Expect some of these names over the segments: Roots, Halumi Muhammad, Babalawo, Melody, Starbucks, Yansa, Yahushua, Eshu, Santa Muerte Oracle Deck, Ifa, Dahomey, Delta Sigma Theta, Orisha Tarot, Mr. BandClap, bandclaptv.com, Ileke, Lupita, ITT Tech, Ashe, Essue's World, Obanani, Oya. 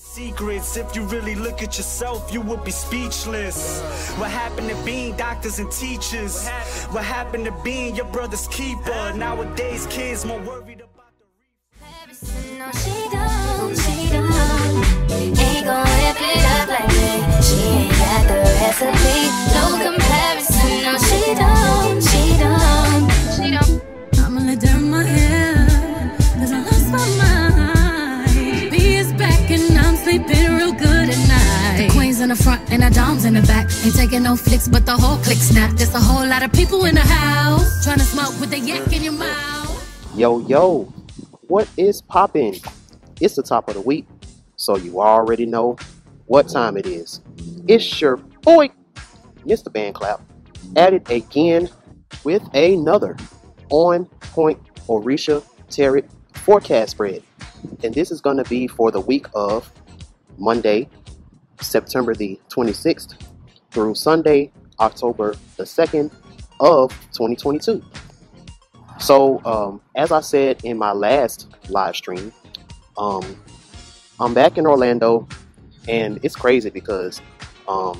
Secrets, if you really look at yourself, you will be speechless. What happened to being doctors and teachers? What happened to being your brother's keeper? Nowadays, kids more worried about the reef. I'm gonna let down my hair, cause I lost my mind. Been real good at night. The queens in the front and the doms in the back. Ain't taking no flicks, but the whole click snap. There's a whole lot of people in the house trying to smoke with the yak in your mouth. Yo, yo, what is poppin'? It's the top of the week, so you already know what time it is. It's your boy, Mr. BandClap, at it again with another on point Orisha Tarot forecast spread. And this is going to be for the week of Monday, September the 26th through Sunday, October the 2nd of 2022. So, as I said in my last live stream, I'm back in Orlando, and it's crazy because I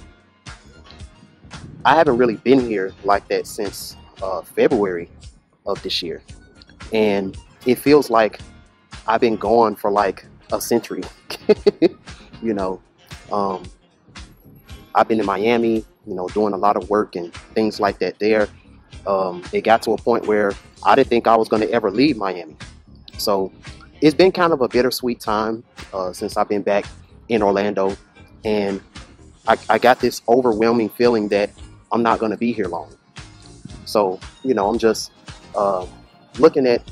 haven't really been here like that since February of this year. And it feels like I've been gone for like a century. You know, I've been in Miami, you know, doing a lot of work and things like that there. It got to a point where I didn't think I was going to ever leave Miami. So it's been kind of a bittersweet time since I've been back in Orlando. And I got this overwhelming feeling that I'm not going to be here long. So, you know, I'm just looking at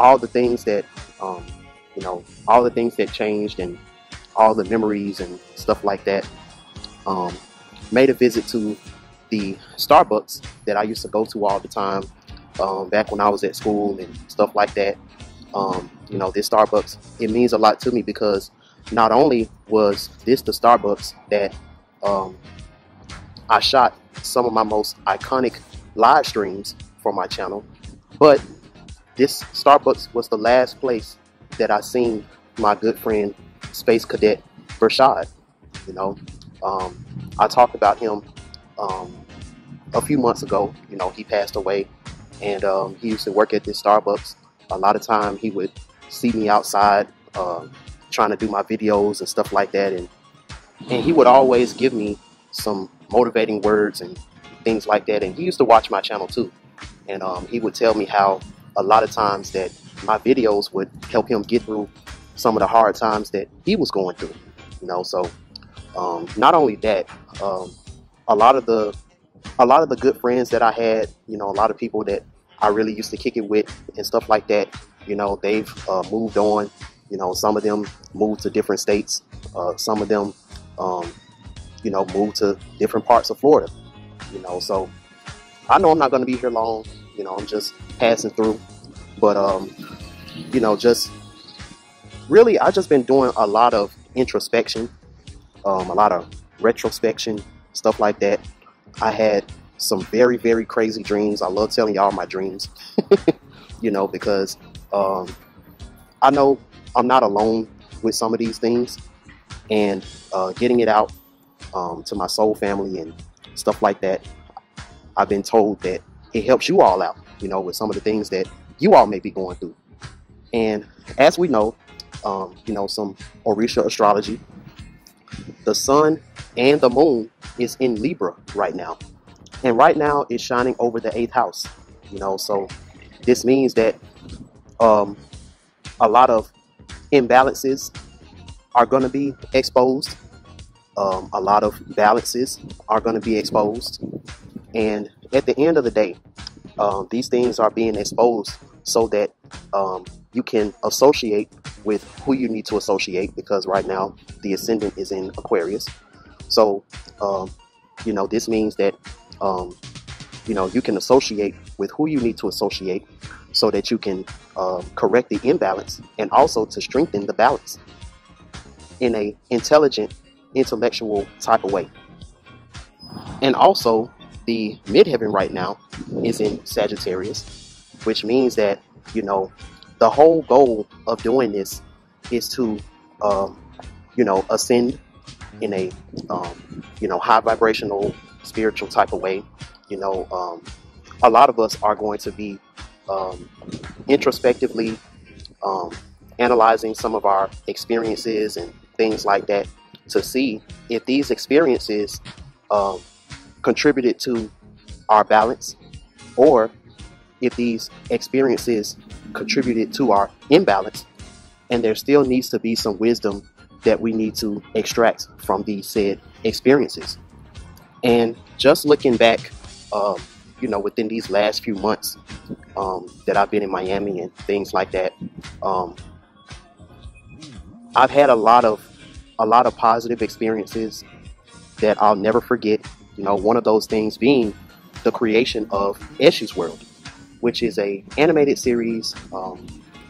all the things that, you know, all the things that changed and all the memories and stuff like that. Made a visit to the Starbucks that I used to go to all the time back when I was at school and stuff like that. You know, this Starbucks, it means a lot to me because not only was this the Starbucks that I shot some of my most iconic live streams for my channel, but this Starbucks was the last place that I seen my good friend Space Cadet Bershad. You know, I talked about him a few months ago. You know, he passed away, and he used to work at this Starbucks. A lot of time he would see me outside trying to do my videos and stuff like that, and he would always give me some motivating words and things like that. And he used to watch my channel too, and he would tell me how a lot of times that my videos would help him get through some of the hard times that he was going through, you know. So not only that, a lot of the good friends that I had, you know, a lot of people that I really used to kick it with and stuff like that, you know, they've moved on. You know, some of them moved to different states, some of them you know, moved to different parts of Florida, you know. So I know I'm not going to be here long, you know, I'm just passing through. But, you know, just really, I've just been doing a lot of introspection, a lot of retrospection, stuff like that. I had some very, very crazy dreams. I love telling y'all my dreams, you know, because I know I'm not alone with some of these things, and getting it out to my soul family and stuff like that. I've been told that it helps you all out, you know, with some of the things that you all may be going through. And as we know, you know, some Orisha astrology, the sun and the moon is in Libra right now, and right now it's shining over the 8th house, you know. So this means that a lot of imbalances are going to be exposed, a lot of balances are going to be exposed, and at the end of the day, these things are being exposed so that you can associate with who you need to associate, because right now the ascendant is in Aquarius. So, you know, this means that, you know, you can associate with who you need to associate so that you can correct the imbalance and also to strengthen the balance in a intelligent, intellectual type of way. And also, the midheaven right now is in Sagittarius, which means that, you know, the whole goal of doing this is to you know, ascend in a, you know, high vibrational, spiritual type of way. You know, a lot of us are going to be introspectively analyzing some of our experiences and things like that to see if these experiences contributed to our balance, or if these experiences contributed to our imbalance. And there still needs to be some wisdom that we need to extract from these said experiences. And just looking back, you know, within these last few months that I've been in Miami and things like that, I've had a lot of positive experiences that I'll never forget. You know, one of those things being the creation of Eshu's World, which is an animated series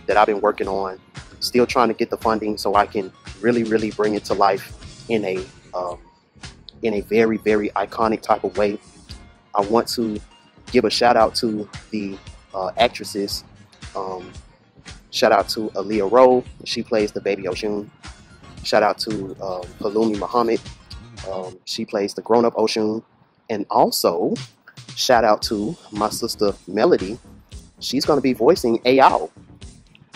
that I've been working on, still trying to get the funding so I can really bring it to life in a very iconic type of way. I want to give a shout out to the actresses. Shout out to Aaliyah Rowe, she plays the baby Oshun. Shout out to Halumi Muhammad, she plays the grown-up Oshun. And also, shout out to my sister Melody, she's going to be voicing Ayao.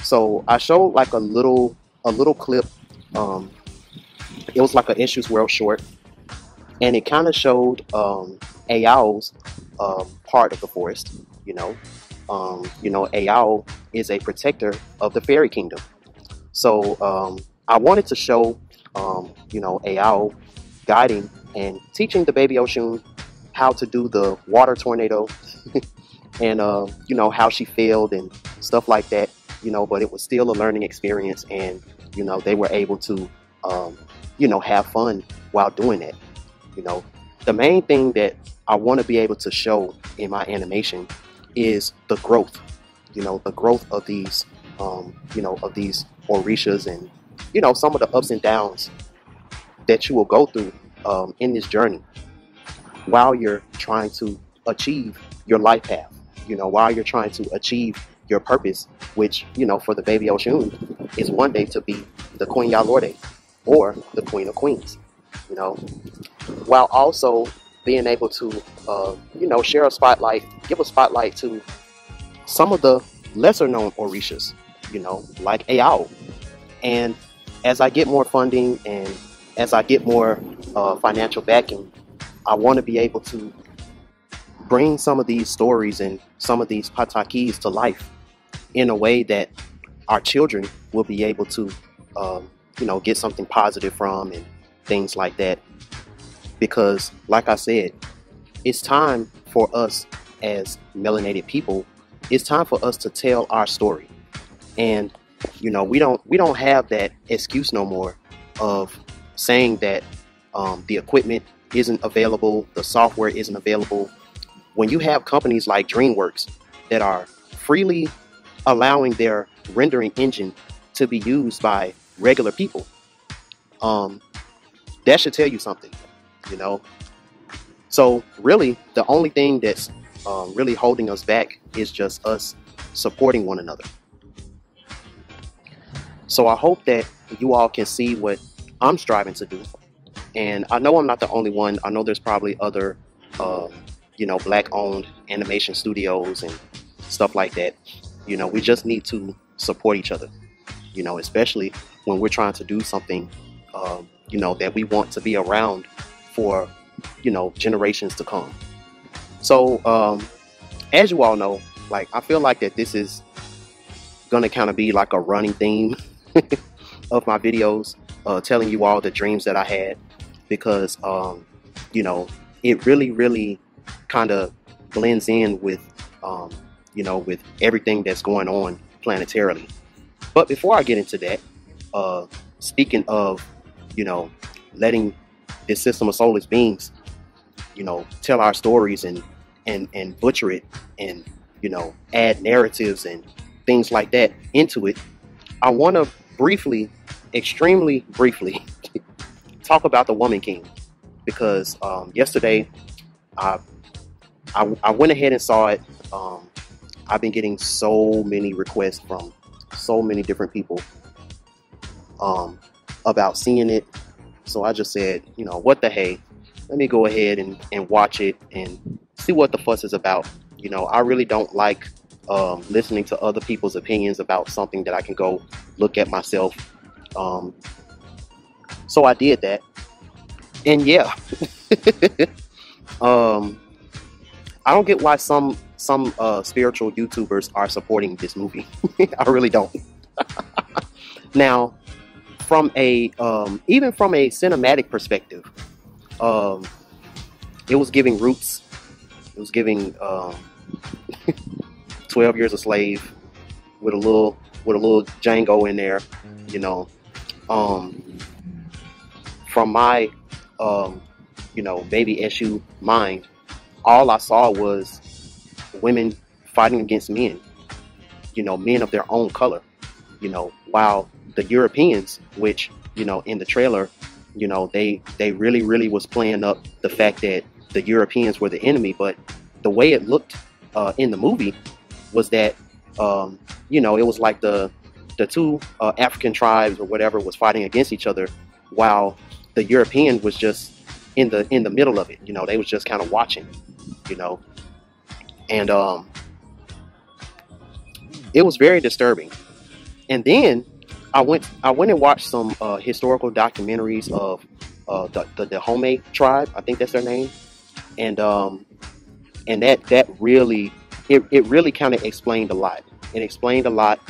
So I showed like a little clip. It was like an Essue's World short, and it kind of showed Ayao's part of the forest. You know, Ayao is a protector of the fairy kingdom. So I wanted to show Ayao guiding and teaching the baby Oshun how to do the water tornado, and how she failed and stuff like that. You know, but it was still a learning experience, and you know, they were able to have fun while doing it. You know, the main thing that I want to be able to show in my animation is the growth, you know, the growth of these of these Orishas, and you know, some of the ups and downs that you will go through in this journey while you're trying to achieve your life path, you know, while you're trying to achieve your purpose, which, you know, for the baby Oshun is one day to be the Queen Yalorde, or the Queen of Queens, you know, while also being able to, share a spotlight, give a spotlight to some of the lesser known Orishas, you know, like Ayao. And as I get more funding and as I get more financial backing, I want to be able to bring some of these stories and some of these patakis to life in a way that our children will be able to, get something positive from and things like that. Because, like I said, it's time for us as melanated people, it's time for us to tell our story. And, you know, we don't have that excuse no more of saying that the equipment isn't available, the software isn't available. When you have companies like DreamWorks that are freely allowing their rendering engine to be used by regular people, that should tell you something, you know. So really, the only thing that's really holding us back is just us supporting one another. So I hope that you all can see what I'm striving to do. And I know I'm not the only one. I know there's probably other black-owned animation studios and stuff like that. You know, we just need to support each other, you know, especially when we're trying to do something, that we want to be around for, you know, generations to come. So, as you all know, like, I feel like that this is gonna kind of be like a running theme of my videos, telling you all the dreams that I had, because, it really kind of blends in with, with everything that's going on planetarily. But before I get into that, speaking of, letting this system of soulless beings, tell our stories and butcher it and, add narratives and things like that into it, I want to extremely briefly talk about the Woman King, because yesterday I went ahead and saw it. I've been getting so many requests from so many different people about seeing it. So I just said, you know, what the hey, let me go ahead and watch it and see what the fuss is about. You know, I really don't like listening to other people's opinions about something that I can go look at myself. So I did that. And yeah, I don't get why some spiritual YouTubers are supporting this movie. I really don't. Now, from a even from a cinematic perspective, it was giving Roots. It was giving 12 Years a Slave with a little Django in there, you know. From my you know, baby Eshu mind, all I saw was women fighting against men, you know, men of their own color, you know, while the Europeans, which, you know, in the trailer, you know, they really was playing up the fact that the Europeans were the enemy. But the way it looked in the movie was that, you know, it was like the two African tribes or whatever was fighting against each other, while the European was just in the middle of it. You know, they was just kind of watching, you know. And it was very disturbing. And then I went and watched some historical documentaries of the Dahomey tribe, I think that's their name. And that really, it really kind of explained a lot. It explained a lot.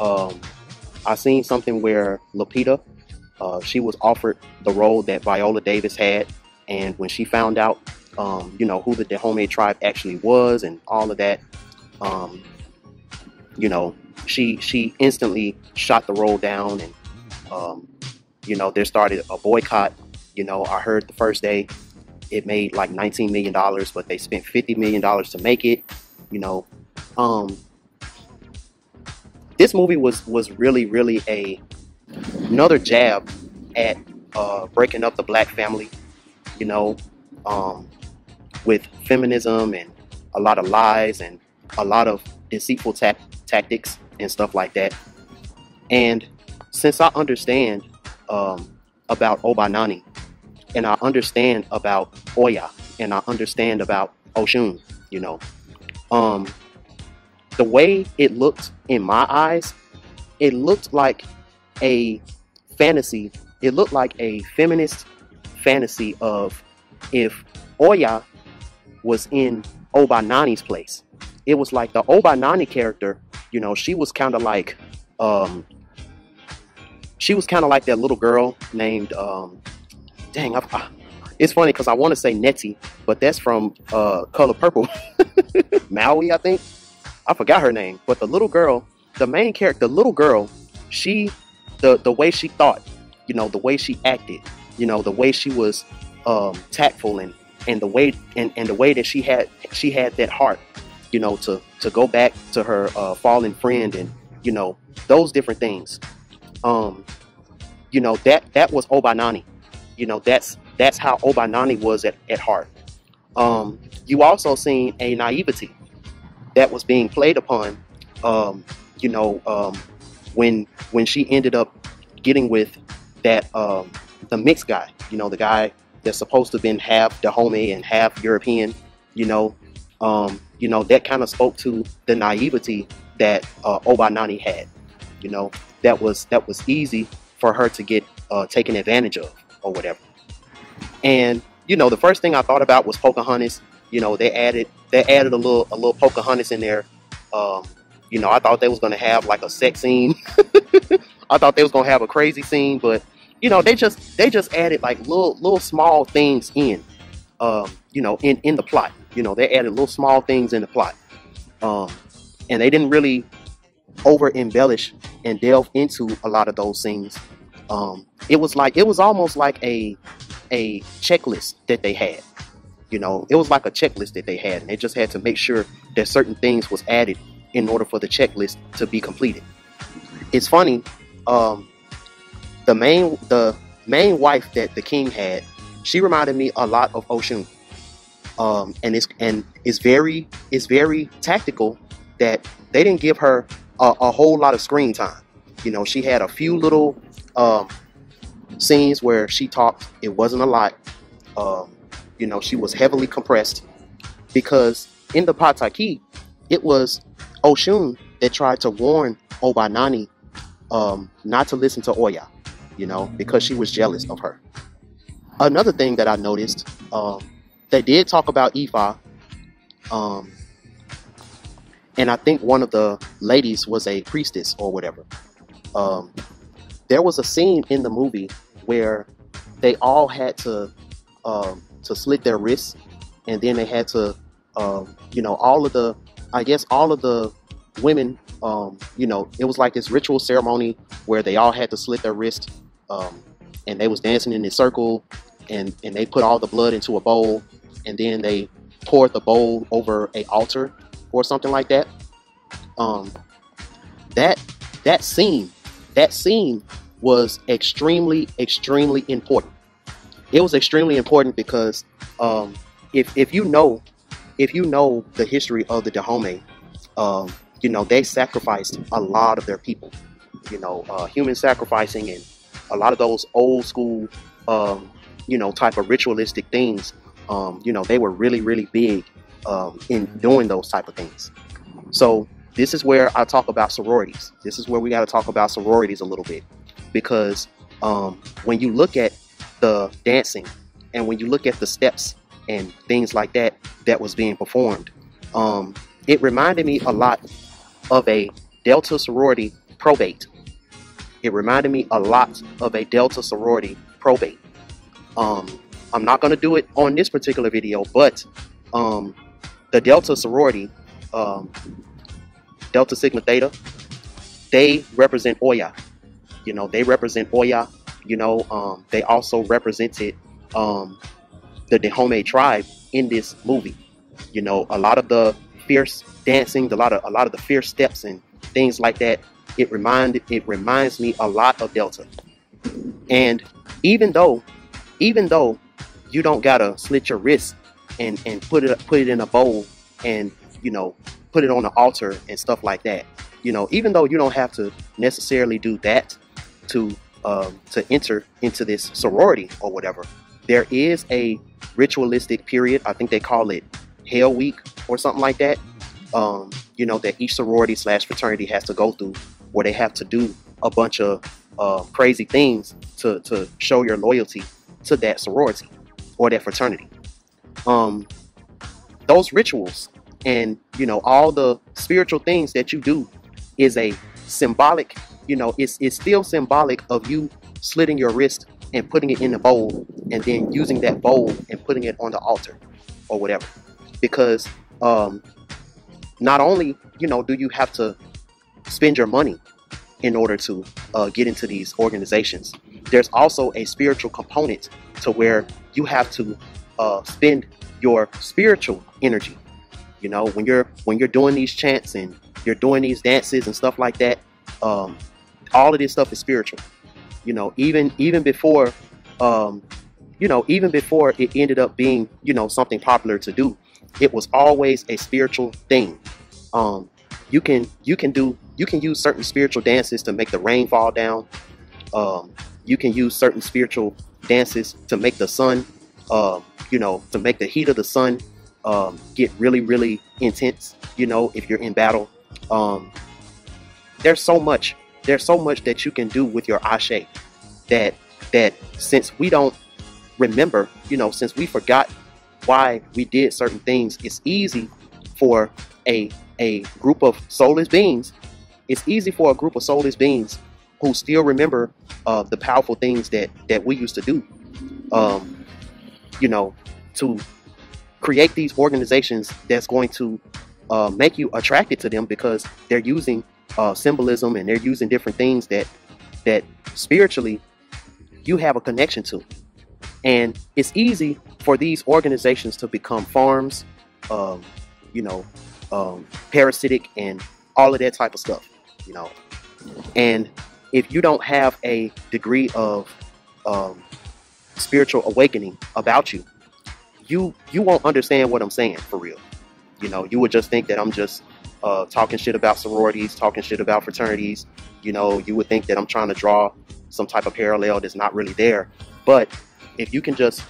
I seen something where Lupita, she was offered the role that Viola Davis had, and when she found out, you know, who the Dahomey tribe actually was and all of that, you know, she instantly shot the role down. And you know, there started a boycott. You know, I heard the first day it made like $19 million, but they spent $50 million to make it, you know. This movie was really another jab at breaking up the black family, you know, with feminism and a lot of lies and a lot of deceitful tactics and stuff like that. And since I understand about Obanani, and I understand about Oya, and I understand about Oshun, you know, the way it looked in my eyes, it looked like a fantasy. It looked like a feminist fantasy of if Oya was in Obanani's place. It was like the Obanani character, you know, she was kind of like, she was kind of like that little girl named, dang, it's funny because I want to say Nettie, but that's from Color Purple. Maui, I think. I forgot her name. But the little girl, the main character, the little girl, she, the way she thought, you know, the way she acted, you know, the way she was tactful, and the way and the way that she had that heart, you know, to go back to her fallen friend, and you know, those different things. You know, that was Obanani. You know, that's how Obanani was at heart. You also seen a naivety that was being played upon, you know, when she ended up getting with that, the mixed guy, you know, the guy that's supposed to have been half Dahomey and half European, you know, that kind of spoke to the naivety that Obanani had, you know, that was easy for her to get taken advantage of, or whatever. And you know, the first thing I thought about was Pocahontas. You know, they added a little Pocahontas in there. You know, I thought they was gonna have like a sex scene. I thought they was gonna have a crazy scene, but you know, they just added like little small things in, you know, in the plot. You know, they added little small things in the plot, and they didn't really over embellish and delve into a lot of those scenes. It was like, it was almost like a checklist that they had, you know, it was like a checklist that they had, and they just had to make sure that certain things was added in order for the checklist to be completed. It's funny. The main wife that the king had, she reminded me a lot of Oshun. And it's very tactical that they didn't give her a whole lot of screen time. You know, she had a few little scenes where she talked, it wasn't a lot. You know, she was heavily compressed, because in the Pataki, it was Oshun that tried to warn Obanani not to listen to Oya, you know, because she was jealous of her. Another thing that I noticed, they did talk about Ifa, and I think one of the ladies was a priestess or whatever. There was a scene in the movie where they all had to slit their wrists, and then they had to, you know, all of the women, you know, it was like this ritual ceremony where they all had to slit their wrists, and they was dancing in a circle, and they put all the blood into a bowl, and then they poured the bowl over an altar or something like that. That scene was extremely important. It was extremely important because if you know the history of the Dahomey, you know, they sacrificed a lot of their people, you know, human sacrificing and a lot of those old school, you know, type of ritualistic things. You know, they were really big in doing those type of things. So this is where I talk about sororities. This is where we got to talk about sororities a little bit, because when you look at the dancing and when you look at the steps and things like that that was being performed, it reminded me a lot of a Delta sorority probate. I'm not going to do it on this particular video, but the Delta sorority, Delta Sigma Theta, they represent Oya. You know, they represent Oya. You know, they also represented the Dahomey tribe in this movie. You know, a lot of the fierce dancing, a lot of the fierce steps and things like that, it reminds me a lot of Delta. And even though you don't gotta slit your wrist and put it in a bowl and, you know, put it on the altar and stuff like that, you know, even though you don't have to necessarily do that to enter into this sorority or whatever, there is a ritualistic period. I think they call it Hell Week or something like that. You know, that each sorority / fraternity has to go through, where they have to do a bunch of crazy things to show your loyalty to that sorority or that fraternity. Those rituals and, you know, all the spiritual things that you do is a symbolic, you know, it's still symbolic of you slitting your wrist and putting it in the bowl and then using that bowl and putting it on the altar or whatever. Because not only, you know, do you have to spend your money in order to get into these organizations, there's also a spiritual component to where you have to spend your spiritual energy. You know, when you're doing these chants and you're doing these dances and stuff like that, all of this stuff is spiritual. You know, even before it ended up being, you know, something popular to do, it was always a spiritual thing. You can use certain spiritual dances to make the rain fall down. You can use certain spiritual dances to make the sun, you know, to make the heat of the sun get really intense, you know, if you're in battle. There's so much that you can do with your Ashe that since we don't remember, you know, since we forgot why we did certain things, it's easy for a group of soulless beings. It's easy for a group of soulless beings who still remember the powerful things that we used to do, you know, to create these organizations that's going to make you attracted to them, because they're using symbolism and they're using different things that spiritually you have a connection to. And it's easy for these organizations to become farms, you know, parasitic and all of that type of stuff, you know. And if you don't have a degree of spiritual awakening about you, you won't understand what I'm saying for real. You know, you would just think that I'm just talking shit about sororities, talking shit about fraternities. You know, you would think that I'm trying to draw some type of parallel that's not really there. But if you can just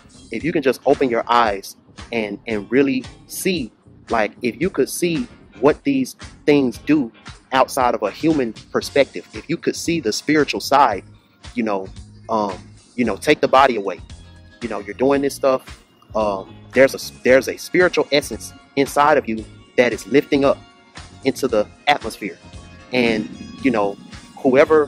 open your eyes and really see, like, if you could see what these things do outside of a human perspective, if you could see the spiritual side, take the body away, you're doing this stuff, there's a spiritual essence inside of you that is lifting up into the atmosphere. And whatever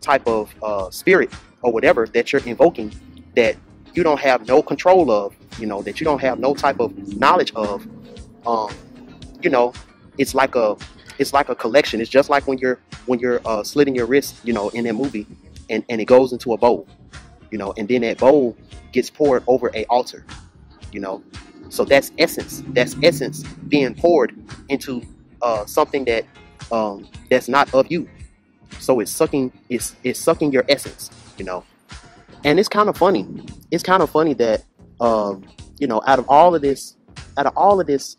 type of spirit or whatever that you're invoking, that you don't have no control of, that you don't have no type of knowledge of, it's like a collection. It's just like when you're slitting your wrist, in that movie, and it goes into a bowl, and then that bowl gets poured over a altar, so that's essence being poured into something that that's not of you. So it's sucking your essence, and it's kind of funny that out of all of this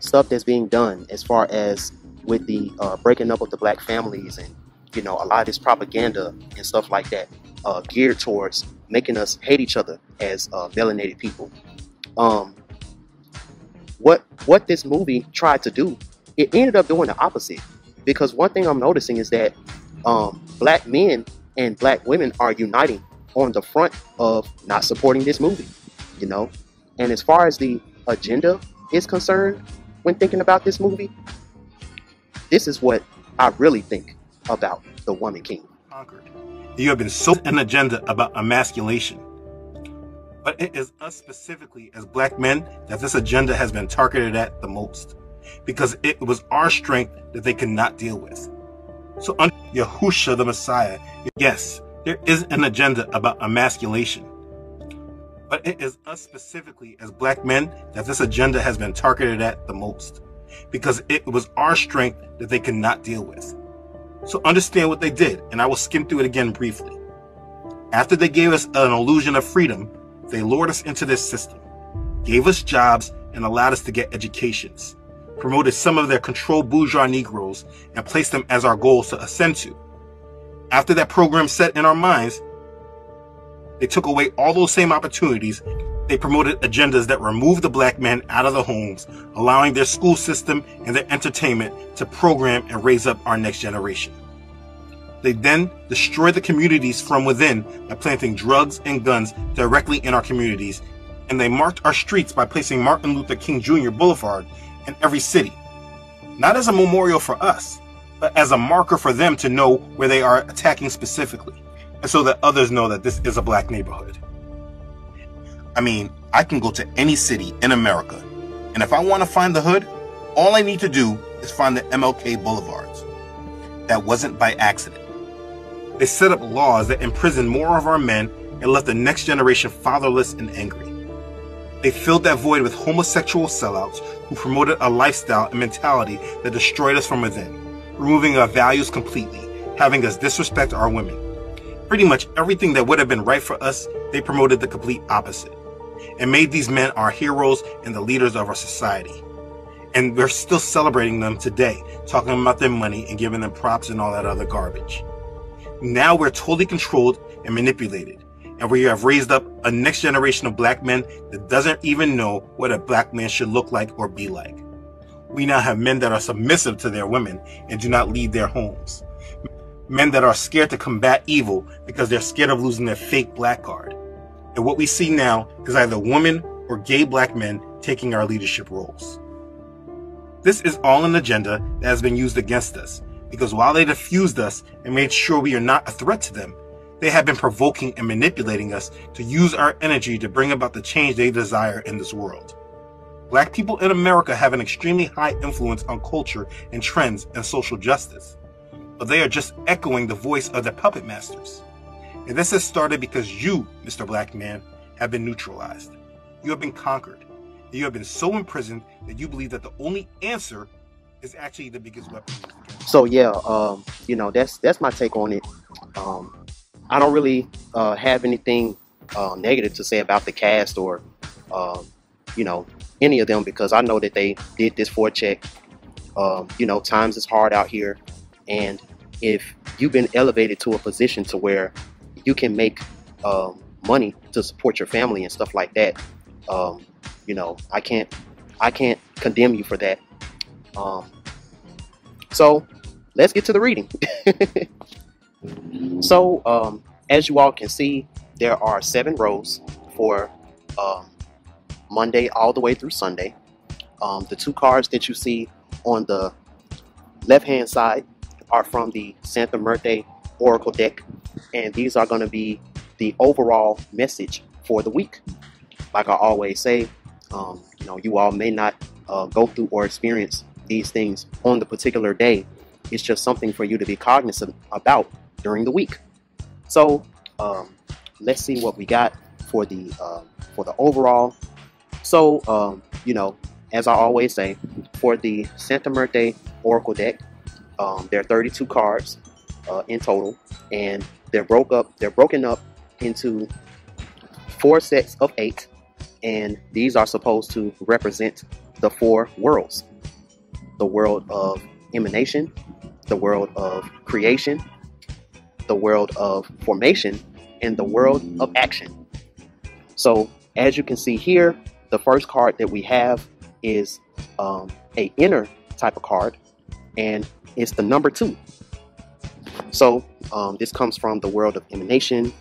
stuff that's being done as far as with the breaking up of the black families, and a lot of this propaganda and stuff like that, geared towards making us hate each other as melanated people. What this movie tried to do, it ended up doing the opposite, because one thing I'm noticing is that black men and black women are uniting on the front of not supporting this movie, and as far as the agenda is concerned when thinking about this movie, this is what I really think about the Woman King. You have been sold an agenda about emasculation, but it is us specifically as black men that this agenda has been targeted at the most, because it was our strength that they could not deal with. So under Yahushua the Messiah, yes, there is an agenda about emasculation, but it is us specifically as black men that this agenda has been targeted at the most, because it was our strength that they could not deal with. So understand what they did, and I will skim through it again briefly. After they gave us an illusion of freedom, they lured us into this system, gave us jobs, and allowed us to get educations, promoted some of their controlled bourgeois Negroes, and placed them as our goals to ascend to. After that program set in our minds, they took away all those same opportunities. They promoted agendas that removed the black men out of the homes, allowing their school system and their entertainment to program and raise up our next generation. They then destroyed the communities from within by planting drugs and guns directly in our communities, and they marked our streets by placing Martin Luther King Jr. Boulevard in every city, not as a memorial for us, but as a marker for them to know where they are attacking specifically, and so that others know that this is a black neighborhood. I mean, I can go to any city in America, and if I want to find the hood, all I need to do is find the MLK boulevards. That wasn't by accident. They set up laws that imprisoned more of our men and left the next generation fatherless and angry. They filled that void with homosexual sellouts who promoted a lifestyle and mentality that destroyed us from within, removing our values completely, having us disrespect our women. Pretty much everything that would have been right for us, they promoted the complete opposite, and made these men our heroes and the leaders of our society. And we're still celebrating them today, talking about their money and giving them props and all that other garbage. Now we're totally controlled and manipulated, and we have raised up a next generation of black men that doesn't even know what a black man should look like or be like. We now have men that are submissive to their women and do not leave their homes. Men that are scared to combat evil because they're scared of losing their fake black card. And what we see now is either women or gay black men taking our leadership roles. This is all an agenda that has been used against us, because while they diffused us and made sure we are not a threat to them, they have been provoking and manipulating us to use our energy to bring about the change they desire in this world. Black people in America have an extremely high influence on culture and trends and social justice, but they are just echoing the voice of their puppet masters. And this has started because you, Mr. Black Man, have been neutralized. You have been conquered. You have been so imprisoned that you believe that the only answer is actually the biggest weapon. So yeah, that's my take on it. I don't really have anything negative to say about the cast or, any of them, because I know that they did this for a check. Times is hard out here, And if you've been elevated to a position to where you can make money to support your family and stuff like that, you know, I can't condemn you for that. So let's get to the reading. So as you all can see, there are 7 rows for Monday all the way through Sunday. The 2 cards that you see on the left hand side are from the Santa Muerte Oracle Deck, and these are going to be the overall message for the week. Like I always say, you know, you all may not go through or experience these things on the particular day. It's just something for you to be cognizant about during the week. So let's see what we got for the overall. So you know, as I always say, for the Santa Muerte Oracle Deck, there are 32 cards in total, and they're broken up into 4 sets of 8, and these are supposed to represent the 4 worlds: the world of emanation, the world of creation, the world of formation, and the world of action. So as you can see here, the first card that we have is a inner type of card, and it's the number 2. So this comes from the world of emanation,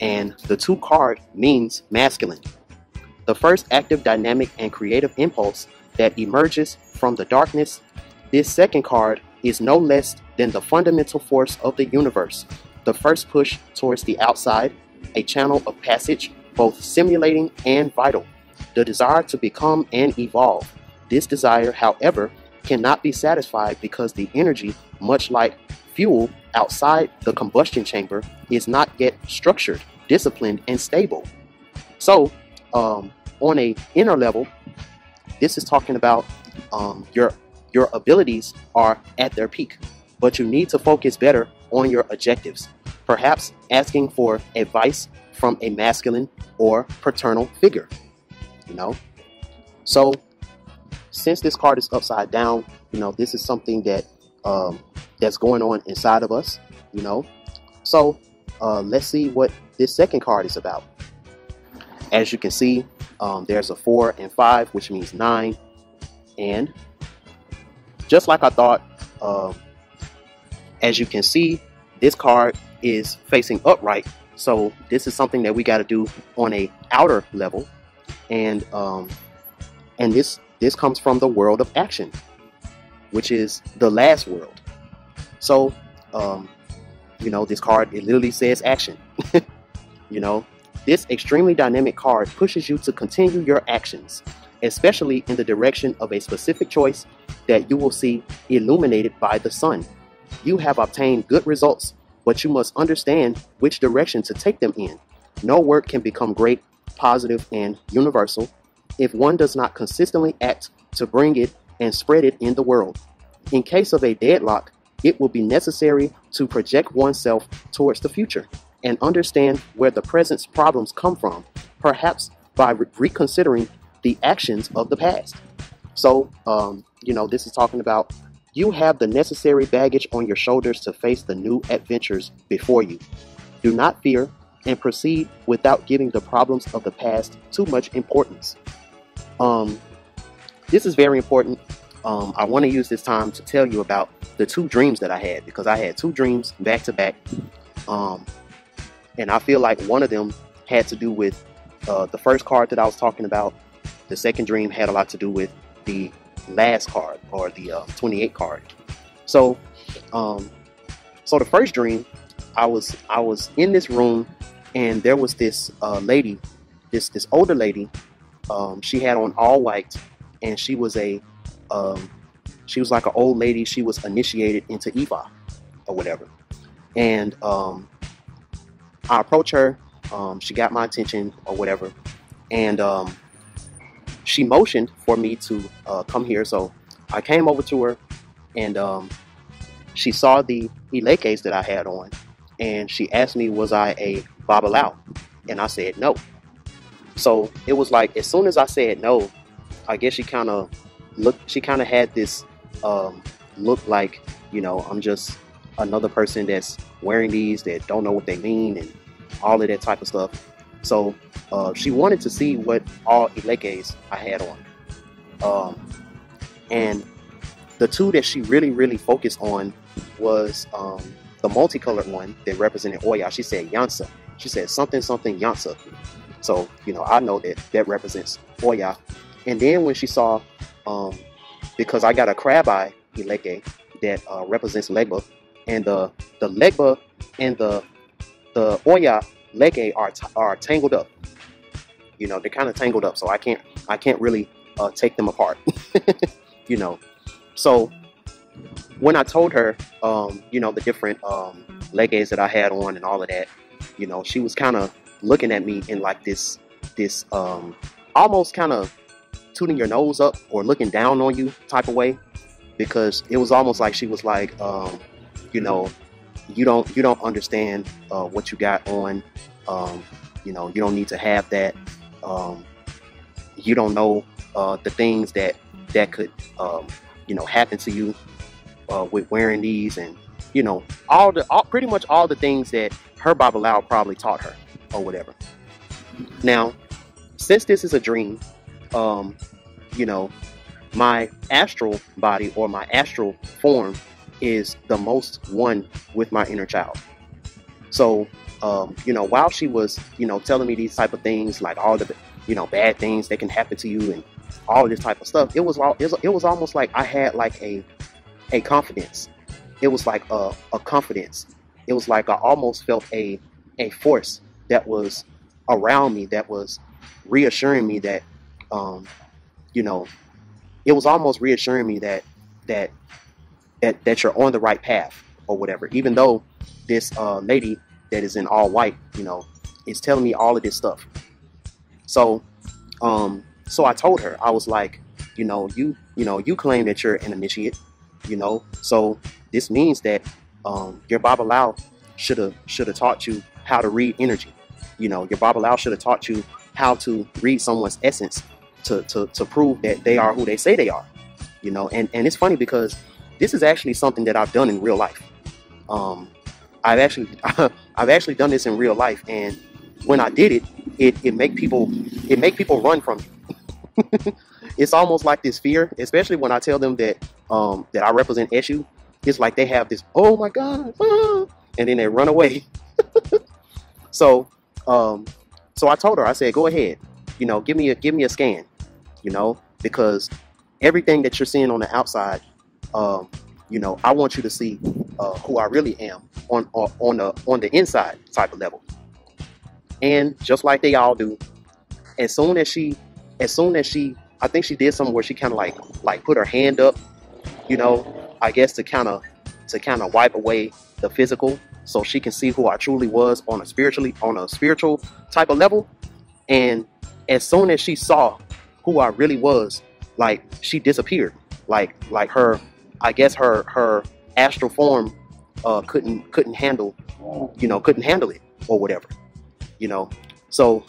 and the 2 card means masculine. The first active, dynamic, and creative impulse that emerges from the darkness. This second card is no less than the fundamental force of the universe, the first push towards the outside, a channel of passage, both stimulating and vital, the desire to become and evolve. This desire, however, cannot be satisfied because the energy, much like fuel outside the combustion chamber, is not yet structured, disciplined, and stable. So on a inner level, this is talking about your abilities are at their peak, but you need to focus better on your objectives, perhaps asking for advice from a masculine or paternal figure, you know. So since this card is upside down, you know, this is something that that's going on inside of us, you know. So let's see what this second card is about. As you can see, there's a 4 and 5, which means 9, and just like I thought, as you can see, this card is facing upright, so this is something that we got to do on a outer level, and this comes from the world of action, which is the last world. So you know, this card, it literally says action. You know, this extremely dynamic card pushes you to continue your actions, especially in the direction of a specific choice that you will see illuminated by the sun. You have obtained good results, but you must understand which direction to take them in. No work can become great, positive, and universal if one does not consistently act to bring it and spread it in the world. In case of a deadlock, it will be necessary to project oneself towards the future and understand where the present's problems come from, perhaps by reconsidering the actions of the past. So, you know, this is talking about you have the necessary baggage on your shoulders to face the new adventures before you. Do not fear and proceed without giving the problems of the past too much importance. This is very important. I want to use this time to tell you about the 2 dreams that I had, because I had 2 dreams back to back, and I feel like one of them had to do with the first card that I was talking about. The second dream had a lot to do with the last card, or the 28 card. So so the first dream, I was in this room, and there was this lady, this older lady. She had on all white, and she was a she was like an old lady. She was initiated into Ifa or whatever, and I approached her. She got my attention or whatever, and she motioned for me to come here. So I came over to her, and she saw the Ilekes that I had on, and she asked me, was I a Babalawo? And I said no. So it was like, as soon as I said no, I guess she kind of had this look like, you know, I'm just another person that's wearing these that don't know what they mean and all of that type of stuff. So she wanted to see what all Ilekes I had on. And the two that she really focused on was the multicolored one that represented Oya. She said Yansa. She said something Yansa. So, you know, I know that that represents Oya. And then when she saw, because I got a crab eye Ileke that represents Legba, and the Legba and the Oya Leke are tangled up. You know, they're kind of tangled up, so I can't really take them apart. You know, so when I told her, you know, the different Lekes that I had on and all of that, you know, she was kind of looking at me in like this almost kind of tooting your nose up or looking down on you type of way, because it was almost like she was like, you know, you don't understand what you got on, you know, you don't need to have that, you don't know the things that could, you know, happen to you with wearing these, and you know, pretty much all the things that her Babalawo probably taught her or whatever. Now, since this is a dream, you know, my astral body or my astral form is the most one with my inner child. So, you know, while she was, you know, telling me these type of things, like all the, you know, bad things that can happen to you and all this type of stuff, it was almost like I had like a confidence. It was like a confidence. It was like I almost felt a force that was around me, that was reassuring me that, you know, it was almost reassuring me that you're on the right path or whatever. Even though this lady that is in all white, you know, is telling me all of this stuff. So, so I told her, I was like, you know, you claim that you're an initiate, you know, so this means that your Babalawo should have taught you how to read energy. You know, your Babalawo should have taught you how to read someone's essence to prove that they are who they say they are. You know, and it's funny because this is actually something that I've done in real life. I've actually done this in real life, and when I did it, it make people run from you. It's almost like this fear, especially when I tell them that that I represent Eshu. It's like they have this, oh my God, ah, and then they run away. So, so I told her, I said, go ahead, you know, give me a scan, you know, because everything that you're seeing on the outside, you know, I want you to see who I really am on the inside type of level. And just like they all do, as soon as she, I think she did something where she kind of like put her hand up, you know, I guess to kind of wipe away the physical, so she can see who I truly was on a spiritual type of level. And as soon as she saw who I really was, like, she disappeared, like her. I guess her astral form couldn't handle, you know, it or whatever, you know. So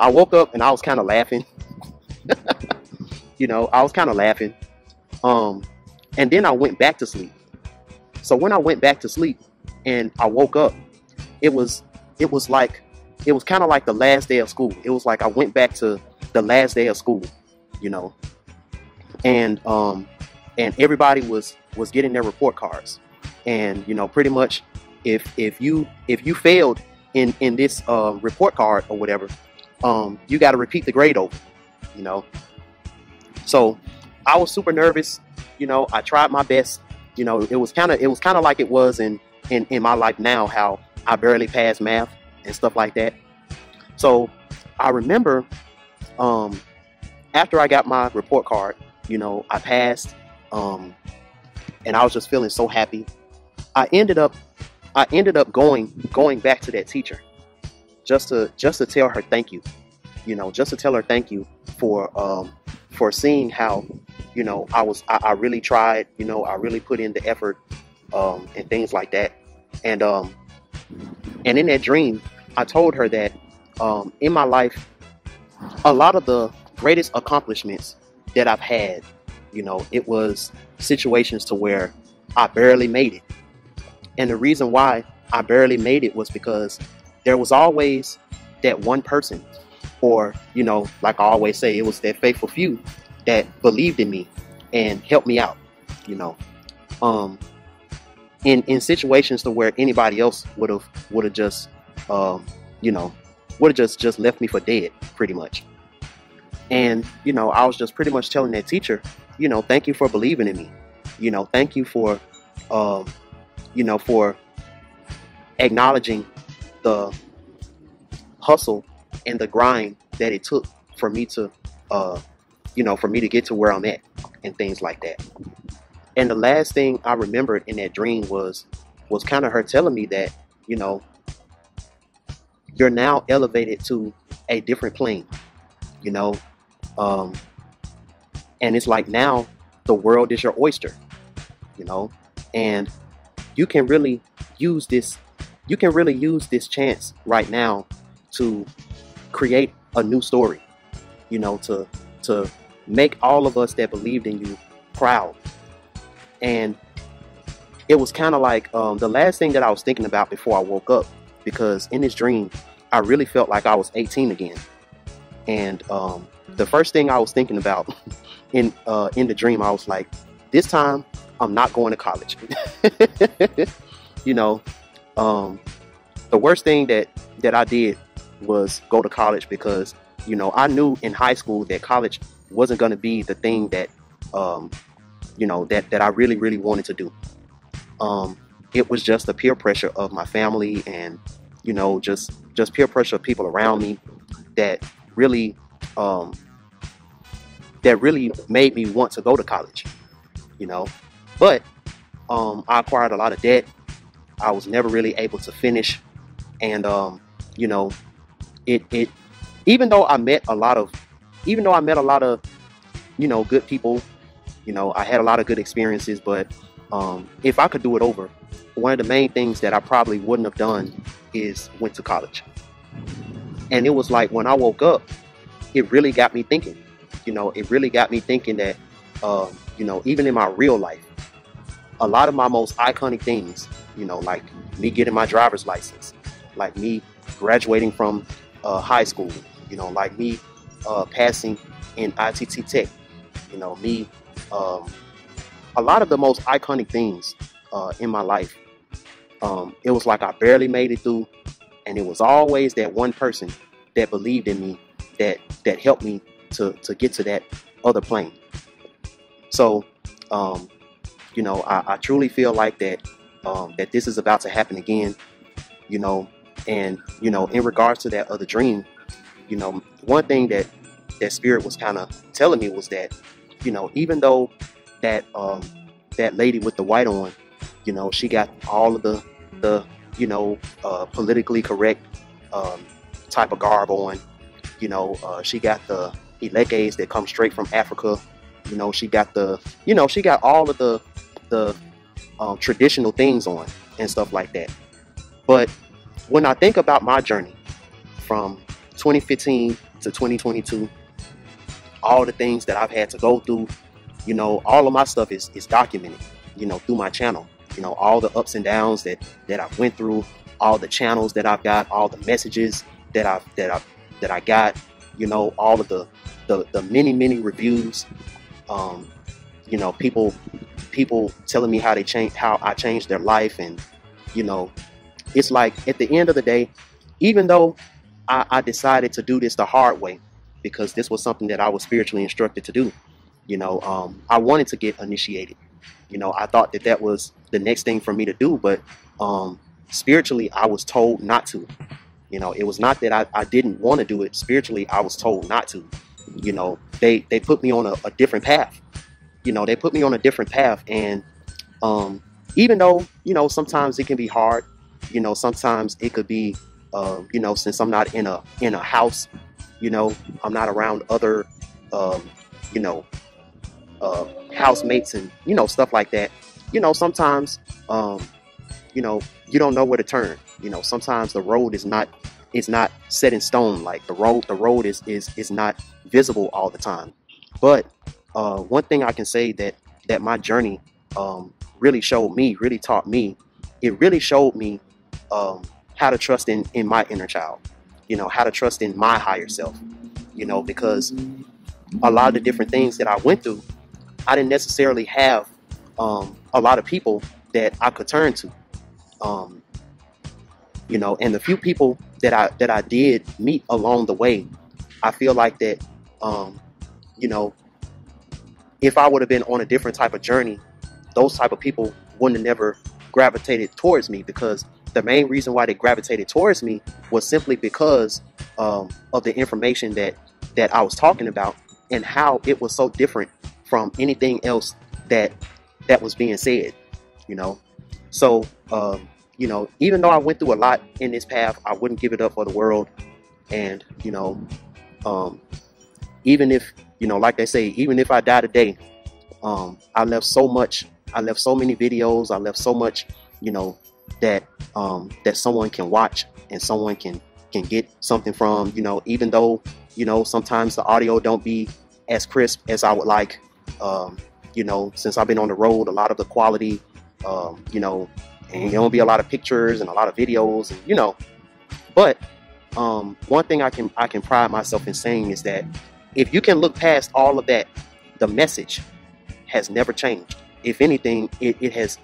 I woke up and I was kind of laughing. You know, I was kind of laughing. And then I went back to sleep. So when I went back to sleep and I woke up, it was kind of like the last day of school. It was like I went back to the last day of school, you know. And everybody was getting their report cards, and you know, pretty much if you failed in this report card or whatever, you got to repeat the grade over, you know. So I was super nervous, you know. I tried my best, you know. It was kind of like it was in my life now, how I barely passed math and stuff like that. So I remember after I got my report card, you know, I passed. And I was just feeling so happy. I ended up going back to that teacher just to tell her thank you, you know, just to tell her thank you for seeing how, you know, I really tried, you know, I really put in the effort, and things like that. And in that dream, I told her that, in my life, a lot of the greatest accomplishments that I've had, you know, it was situations to where I barely made it. And the reason why I barely made it was because there was always that one person, or, you know, like I always say, it was that faithful few that believed in me and helped me out, you know, in situations to where anybody else would have just, you know, would have just left me for dead pretty much. And, you know, I was just pretty much telling that teacher, you know, thank you for believing in me. You know, thank you for, you know, for acknowledging the hustle and the grind that it took for me to, you know, for me to get to where I'm at and things like that. And the last thing I remembered in that dream was kind of her telling me that, you know, you're now elevated to a different plane, you know, and it's like now the world is your oyster, you know, and you can really use this. You can really use this chance right now to create a new story, you know, to make all of us that believed in you proud. And it was kind of like the last thing that I was thinking about before I woke up, because in this dream, I really felt like I was 18 again. And the first thing I was thinking about in the dream, I was like, this time I'm not going to college. You know, the worst thing that I did was go to college, because, you know, I knew in high school that college wasn't going to be the thing that, you know, that I really, really wanted to do. It was just the peer pressure of my family and, you know, just peer pressure of people around me that really made me want to go to college, you know. But I acquired a lot of debt. I was never really able to finish. And, you know, it even though I met a lot of, you know, good people, you know, I had a lot of good experiences. But if I could do it over, one of the main things that I probably wouldn't have done is went to college. And it was like when I woke up, it really got me thinking, you know, it really got me thinking that, you know, even in my real life, a lot of my most iconic things, you know, like me getting my driver's license, like me graduating from high school, you know, like me passing in ITT Tech, you know, me, a lot of the most iconic things in my life, it was like I barely made it through. And it was always that one person that believed in me, that helped me to get to that other plane. So, you know, I truly feel like that this is about to happen again, you know. And, you know, in regards to that other dream, you know, one thing that spirit was kind of telling me was that, you know, even though that lady with the white on, you know, she got all of the you know, politically correct type of garb on, you know, she got the Ilekes that come straight from Africa, you know, she got all of the traditional things on and stuff like that. But when I think about my journey from 2015 to 2022, all the things that I've had to go through, you know, all of my stuff is documented, you know, through my channel. You know, all the ups and downs that I've went through, all the channels that I've got, all the messages that I got, you know, all of the many, many reviews, you know, people telling me how I changed their life. And, you know, it's like at the end of the day, even though I decided to do this the hard way, because this was something that I was spiritually instructed to do, you know, I wanted to get initiated. You know, I thought that was the next thing for me to do, but spiritually, I was told not to. You know, it was not that I didn't want to do it. Spiritually, I was told not to. You know, they put me on a different path. You know, they put me on a different path. And even though, you know, sometimes it can be hard, you know, sometimes it could be, you know, since I'm not in a house, you know, I'm not around other, you know, housemates and, you know, stuff like that. You know, sometimes, you know, you don't know where to turn. You know, sometimes the road is not set in stone. Like the road is not visible all the time. But one thing I can say that my journey really showed me, really taught me, it really showed me how to trust in my inner child, you know, how to trust in my higher self, you know, because a lot of the different things that I went through, I didn't necessarily have a lot of people that I could turn to, you know, and the few people that I did meet along the way, I feel like that, you know, if I would have been on a different type of journey, those type of people wouldn't have never gravitated towards me, because the main reason why they gravitated towards me was simply because of the information that I was talking about and how it was so different from anything else that was being said, you know. So, you know, even though I went through a lot in this path, I wouldn't give it up for the world. And, you know, even if, you know, like they say, even if I die today, I left so much, I left so many videos, I left so much, you know, that someone can watch and someone can get something from, you know, even though, you know, sometimes the audio don't be as crisp as I would like, you know, since I've been on the road, a lot of the quality, you know, and there won't be a lot of pictures and a lot of videos, and, you know, but one thing I can pride myself in saying is that if you can look past all of that, the message has never changed. If anything, it has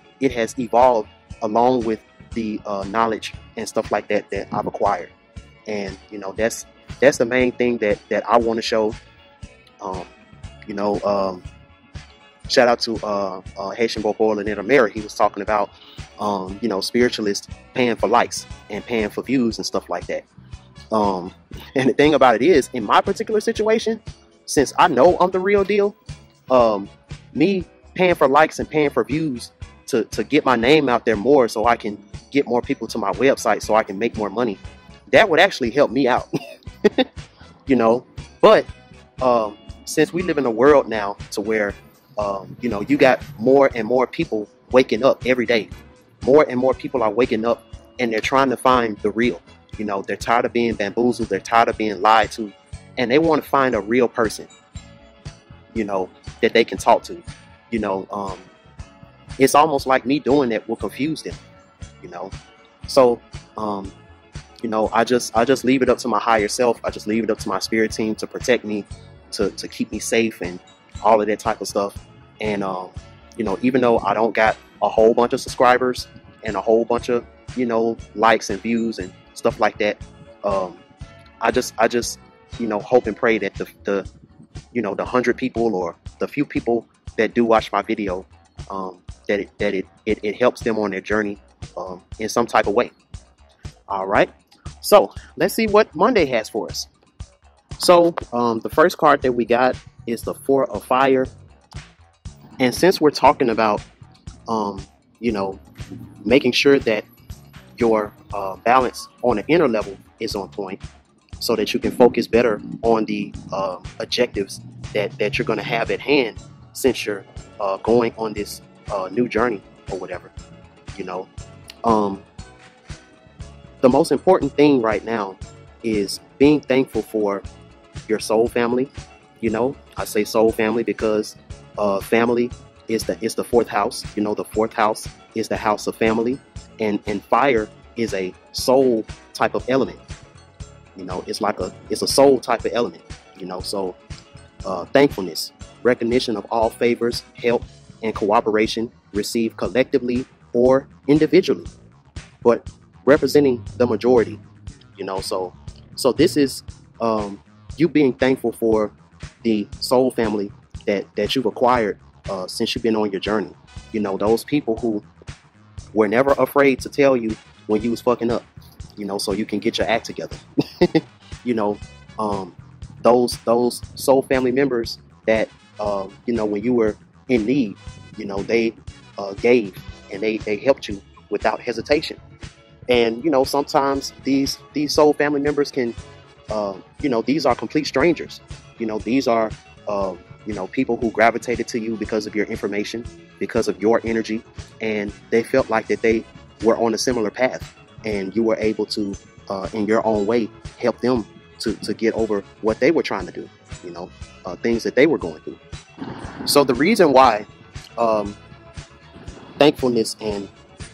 evolved along with the knowledge and stuff like that I've acquired. And, you know, that's the main thing that I want to show. You know, shout out to Haitian Boboil and Intermera. He was talking about, you know, spiritualists paying for likes and paying for views and stuff like that. And the thing about it is, in my particular situation, since I know I'm the real deal, me paying for likes and paying for views to get my name out there more so I can get more people to my website so I can make more money, that would actually help me out. You know, but since we live in a world now to where, you know, you got more and more people waking up every day. More and more people are waking up and they're trying to find the real. You know, they're tired of being bamboozled, they're tired of being lied to, and they want to find a real person, you know, that they can talk to. You know, it's almost like me doing that will confuse them, you know. So, you know, I just leave it up to my higher self. I just leave it up to my spirit team to protect me, to keep me safe and all of that type of stuff. And, you know, even though I don't got a whole bunch of subscribers and a whole bunch of, you know, likes and views and stuff like that, I just you know, hope and pray that the you know, the 100 people or the few people that do watch my video, that it helps them on their journey in some type of way. All right, so let's see what Monday has for us. So the first card that we got is the Four of Fire, and since we're talking about you know, making sure that your balance on the inner level is on point so that you can focus better on the objectives that you're going to have at hand since you're going on this new journey or whatever, you know. The most important thing right now is being thankful for your soul family. You know, I say soul family because family is the fourth house. You know, the fourth house is the house of family. And fire is a soul type of element, you know. It's like it's a soul type of element, you know. So thankfulness, recognition of all favors, help, and cooperation received collectively or individually, but representing the majority, you know. So this is you being thankful for the soul family that you've acquired since you've been on your journey. You know, those people who were never afraid to tell you when you was fucking up, you know, so you can get your act together. You know, those soul family members that, you know, when you were in need, you know, they gave and they helped you without hesitation. And, you know, sometimes these soul family members can, you know, these are complete strangers. You know, these are, you know, people who gravitated to you because of your information, because of your energy, and they felt like that they were on a similar path, and you were able to, in your own way, help them to get over what they were trying to do, you know, things that they were going through. So the reason why thankfulness and,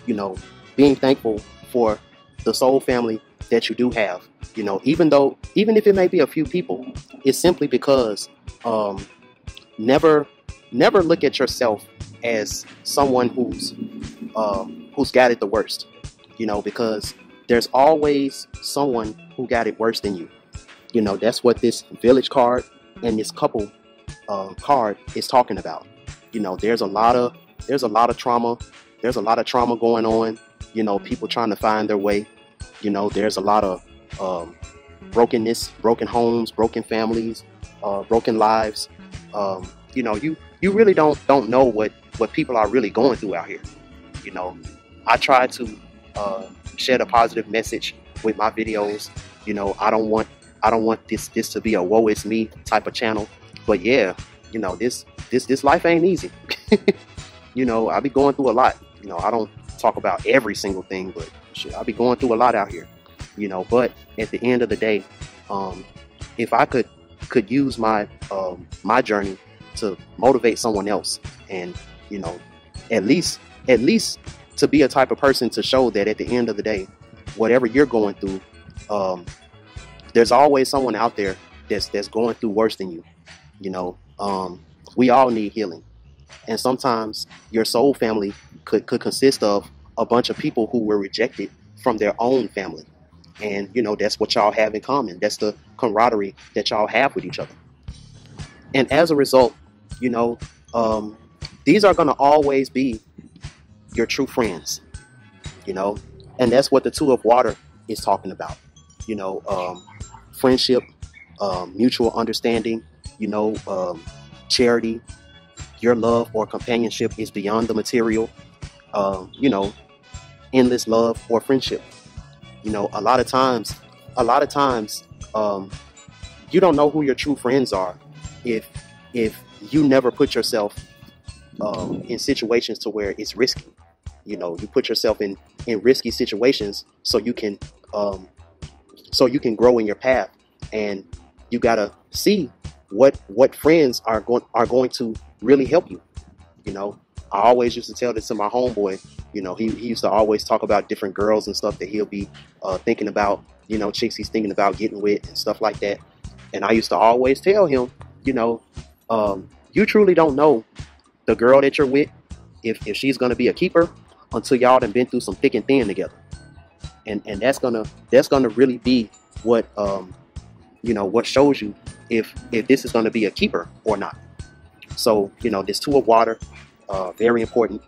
you know, being thankful for the soul family that you do have. You know, even if it may be a few people, it's simply because never look at yourself as someone who's got it the worst. You know, because there's always someone who got it worse than you. You know, that's what this village card and this couple card is talking about. You know, there's a lot of trauma. There's a lot of trauma going on. You know, people trying to find their way. You know, there's a lot of brokenness, broken homes, broken families, broken lives. You know, you really don't know what people are really going through out here. You know, I try to shed a positive message with my videos. You know, I don't want this to be a woe is me type of channel. But yeah, you know, this life ain't easy. You know, I be going through a lot. You know, I don't talk about every single thing, but shit, I be going through a lot out here. You know, but at the end of the day, if I could use my my journey to motivate someone else, and you know, at least to be a type of person to show that at the end of the day, whatever you're going through, there's always someone out there that's going through worse than you. You know, we all need healing, and sometimes your soul family could consist of a bunch of people who were rejected from their own family. And, you know, that's what y'all have in common. That's the camaraderie that y'all have with each other. And as a result, you know, these are going to always be your true friends, you know. And that's what the Two of Water is talking about. You know, friendship, mutual understanding, you know, charity. Your love or companionship is beyond the material, you know, endless love or friendship. You know, a lot of times, you don't know who your true friends are if you never put yourself in situations to where it's risky. You know, you put yourself in risky situations so you can grow in your path, and you gotta see what friends are going to really help you. You know, I always used to tell this to my homeboy. You know, he used to always talk about different girls and stuff that he'll be thinking about, you know, chicks he's thinking about getting with and stuff like that. And I used to always tell him, you know, you truly don't know the girl that you're with, if she's going to be a keeper, until y'all done been through some thick and thin together. And that's going to really be what, you know, what shows you if this is going to be a keeper or not. So, you know, this Two of Water, very important.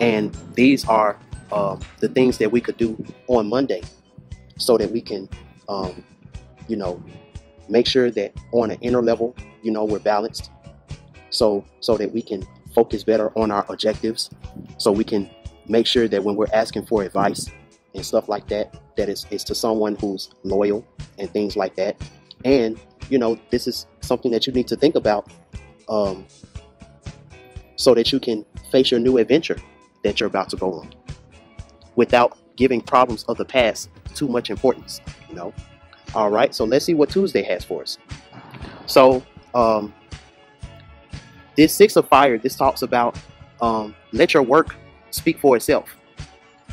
And these are the things that we could do on Monday so that we can, you know, make sure that on an inner level, you know, we're balanced, so that we can focus better on our objectives, so we can make sure that when we're asking for advice and stuff like that, that it's to someone who's loyal and things like that. And, you know, this is something that you need to think about so that you can face your new adventure that you're about to go on without giving problems of the past too much importance, you know. All right, so let's see what Tuesday has for us. So this Six of Fire, this talks about let your work speak for itself,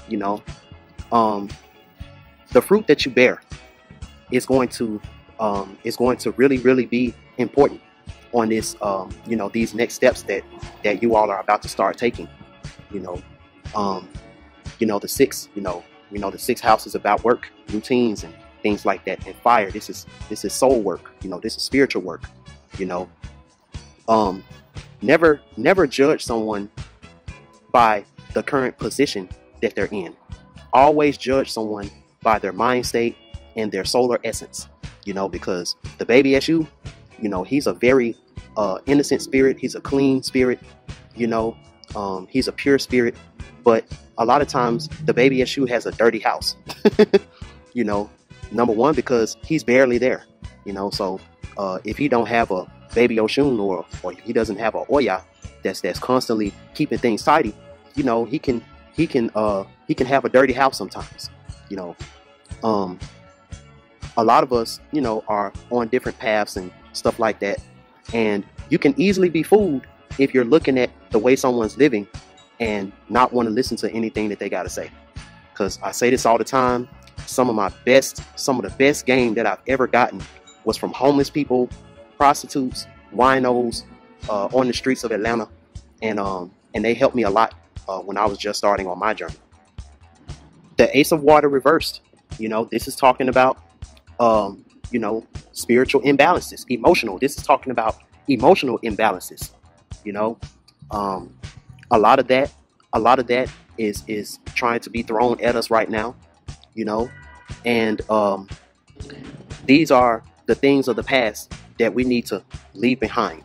you know. The fruit that you bear is going to really be important on this, you know, these next steps that you all are about to start taking. You know, the six, the sixth house is about work, routines, and things like that. And fire, this is soul work. You know, this is spiritual work. You know, never judge someone by the current position that they're in. Always judge someone by their mind state and their solar essence. You know, because the baby Eshu, you know, he's a very innocent spirit. He's a clean spirit. You know. He's a pure spirit, but a lot of times the baby Eshu has a dirty house. You know, number one, because he's barely there, you know. So if he don't have a baby Oshun, or he doesn't have a Oya that's constantly keeping things tidy, you know, he can have a dirty house sometimes, you know. A lot of us, you know, are on different paths and stuff like that, and you can easily be fooled if you're looking at the way someone's living and not want to listen to anything that they got to say. Because I say this all the time, some of the best game that I've ever gotten was from homeless people, prostitutes, winos on the streets of Atlanta, and they helped me a lot when I was just starting on my journey. The Ace of Water reversed, you know, this is talking about you know, spiritual imbalances, emotional. This is talking about emotional imbalances, you know. A lot of that is trying to be thrown at us right now, you know, and these are the things of the past that we need to leave behind.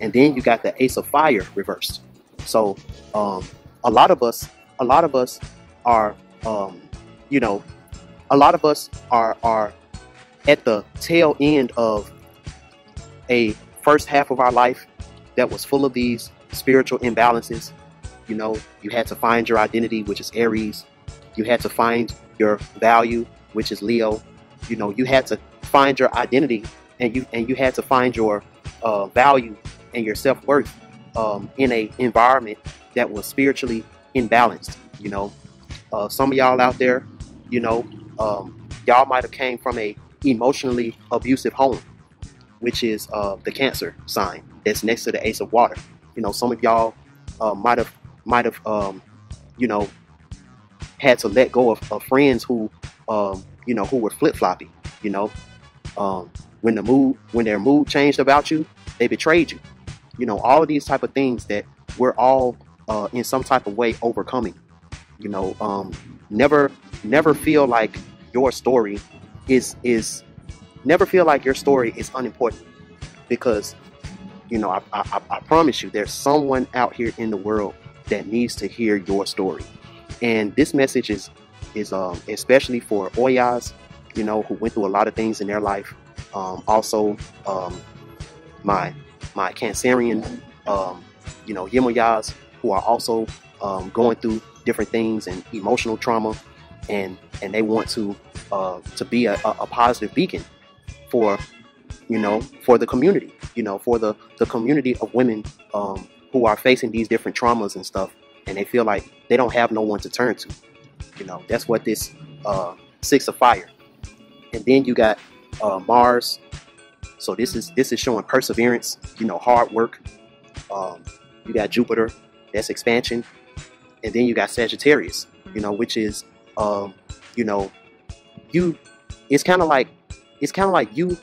And then you got the Ace of Fire reversed. So a lot of us are, you know, a lot of us are at the tail end of a first half of our life that was full of these spiritual imbalances. You know, you had to find your identity, which is Aries. You had to find your value, which is Leo. You know, you had to find your identity, and you had to find your value and your self-worth in a environment that was spiritually imbalanced. You know, some of y'all out there, you know, y'all might have came from a emotionally abusive home, which is the Cancer sign that's next to the Ace of Water. You know, some of y'all might have you know, had to let go of friends who you know, who were flip-floppy, you know. When their mood changed about you, they betrayed you. You know, all of these type of things that we're all in some type of way overcoming. You know, never feel like your story is unimportant, because, you know, I promise you, there's someone out here in the world that needs to hear your story. And this message is especially for Oyas, you know, who went through a lot of things in their life. Also, my Cancerian, you know, Yimoyas, who are also going through different things and emotional trauma, and they want to be a positive beacon for, you know, for the community, you know, for the community of women who are facing these different traumas and stuff, and they feel like they don't have no one to turn to. You know, that's what this Six of Fire. And then you got Mars. So this is showing perseverance, you know, hard work. You got Jupiter, that's expansion. And then you got Sagittarius, you know, which is, you know, it's kind of like you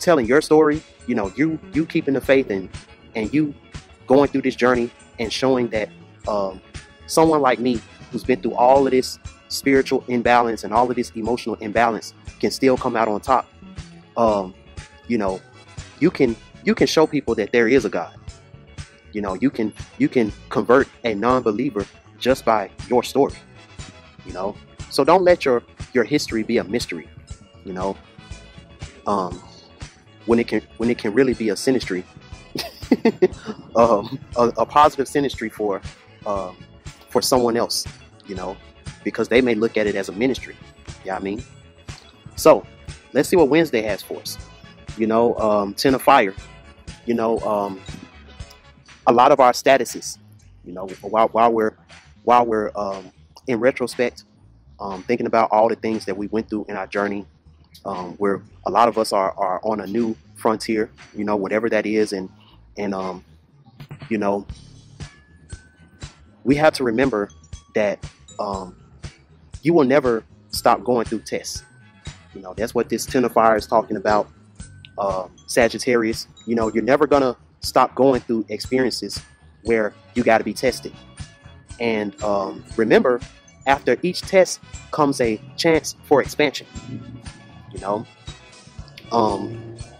telling your story, you know, you keeping the faith and you going through this journey and showing that someone like me who's been through all of this spiritual imbalance and all of this emotional imbalance can still come out on top. You know, you can show people that there is a God. You know, you can convert a non-believer just by your story. You know, so don't let your history be a mystery. You know, when it can really be a sinistry, a positive sinistry for someone else, you know, because they may look at it as a ministry. You know what I mean? So let's see what Wednesday has for us. You know, Ten of Fire, you know, a lot of our statuses, you know, while we're in retrospect, thinking about all the things that we went through in our journey, where a lot of us are on a new frontier, you know, whatever that is. And you know, we have to remember that you will never stop going through tests. You know, that's what this Ten of Fire is talking about, Sagittarius. You know, you're never gonna stop going through experiences where you got to be tested. And remember, after each test comes a chance for expansion. You know,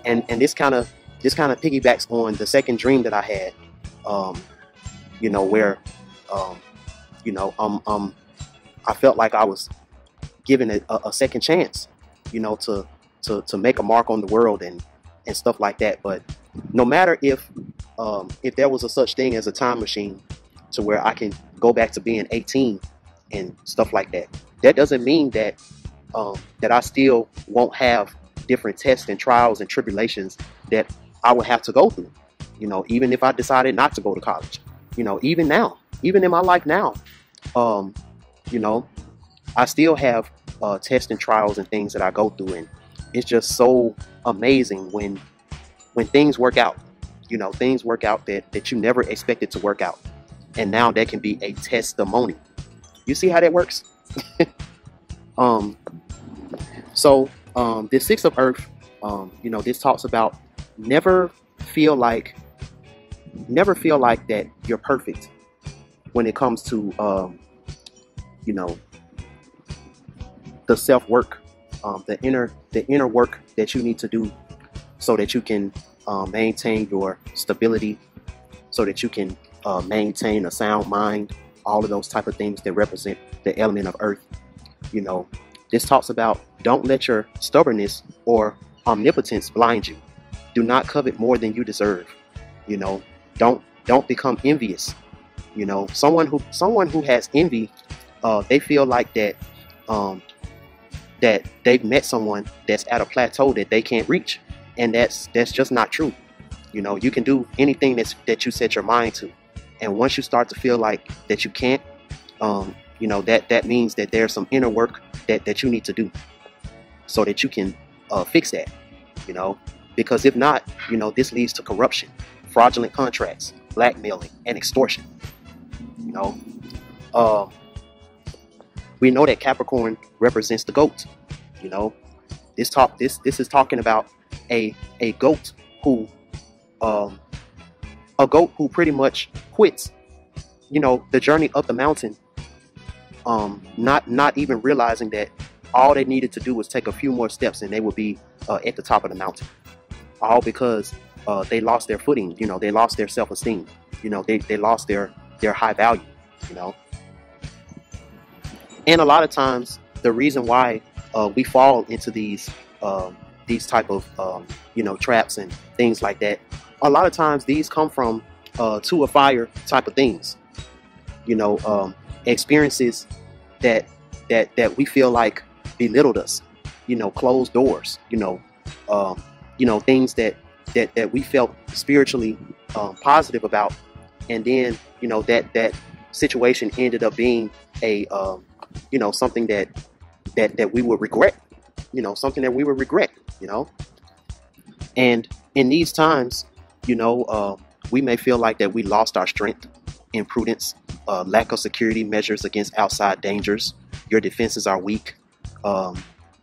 and this kind of piggybacks on the second dream that I had. You know, where you know, I felt like I was given a second chance, you know, to make a mark on the world and stuff like that. But no matter if there was a such thing as a time machine to where I can go back to being 18 and stuff like that, that doesn't mean that that I still won't have different tests and trials and tribulations that I would have to go through. You know, even if I decided not to go to college, you know, even now, even in my life now, you know, I still have tests and trials and things that I go through, and it's just so amazing when things work out, you know, things work out that you never expected to work out. And now that can be a testimony. You see how that works? So this Six of Earth, you know, this talks about never feel like that you're perfect when it comes to, you know, the self-work, the inner work that you need to do so that you can maintain your stability, so that you can maintain a sound mind, all of those type of things that represent the element of earth. You know, this talks about don't let your stubbornness or omnipotence blind you. Do not covet more than you deserve. You know, don't become envious. You know, someone who has envy, they feel like that that they've met someone that's at a plateau that they can't reach, and that's just not true. You know, you can do anything that you set your mind to, and once you start to feel like that you can't, you know, that means that there's some inner work that you need to do so that you can fix that. You know, because if not, you know, this leads to corruption, fraudulent contracts, blackmailing, and extortion. You know, we know that Capricorn represents the goat. You know, this is talking about a goat who pretty much quits, you know, the journey up the mountain, not even realizing that all they needed to do was take a few more steps and they would be at the top of the mountain, all because they lost their footing. You know, they lost their self-esteem. You know, they lost their high value. You know. And a lot of times, the reason why we fall into these type of you know, traps and things like that, a lot of times these come from to a fire type of things, you know, experiences that we feel like belittled us, you know, closed doors, you know, things that we felt spiritually positive about, and then, you know, that situation ended up being a you know, something that we would regret, you know, you know. And in these times, you know, we may feel like that we lost our strength, imprudence, lack of security measures against outside dangers. Your defenses are weak. You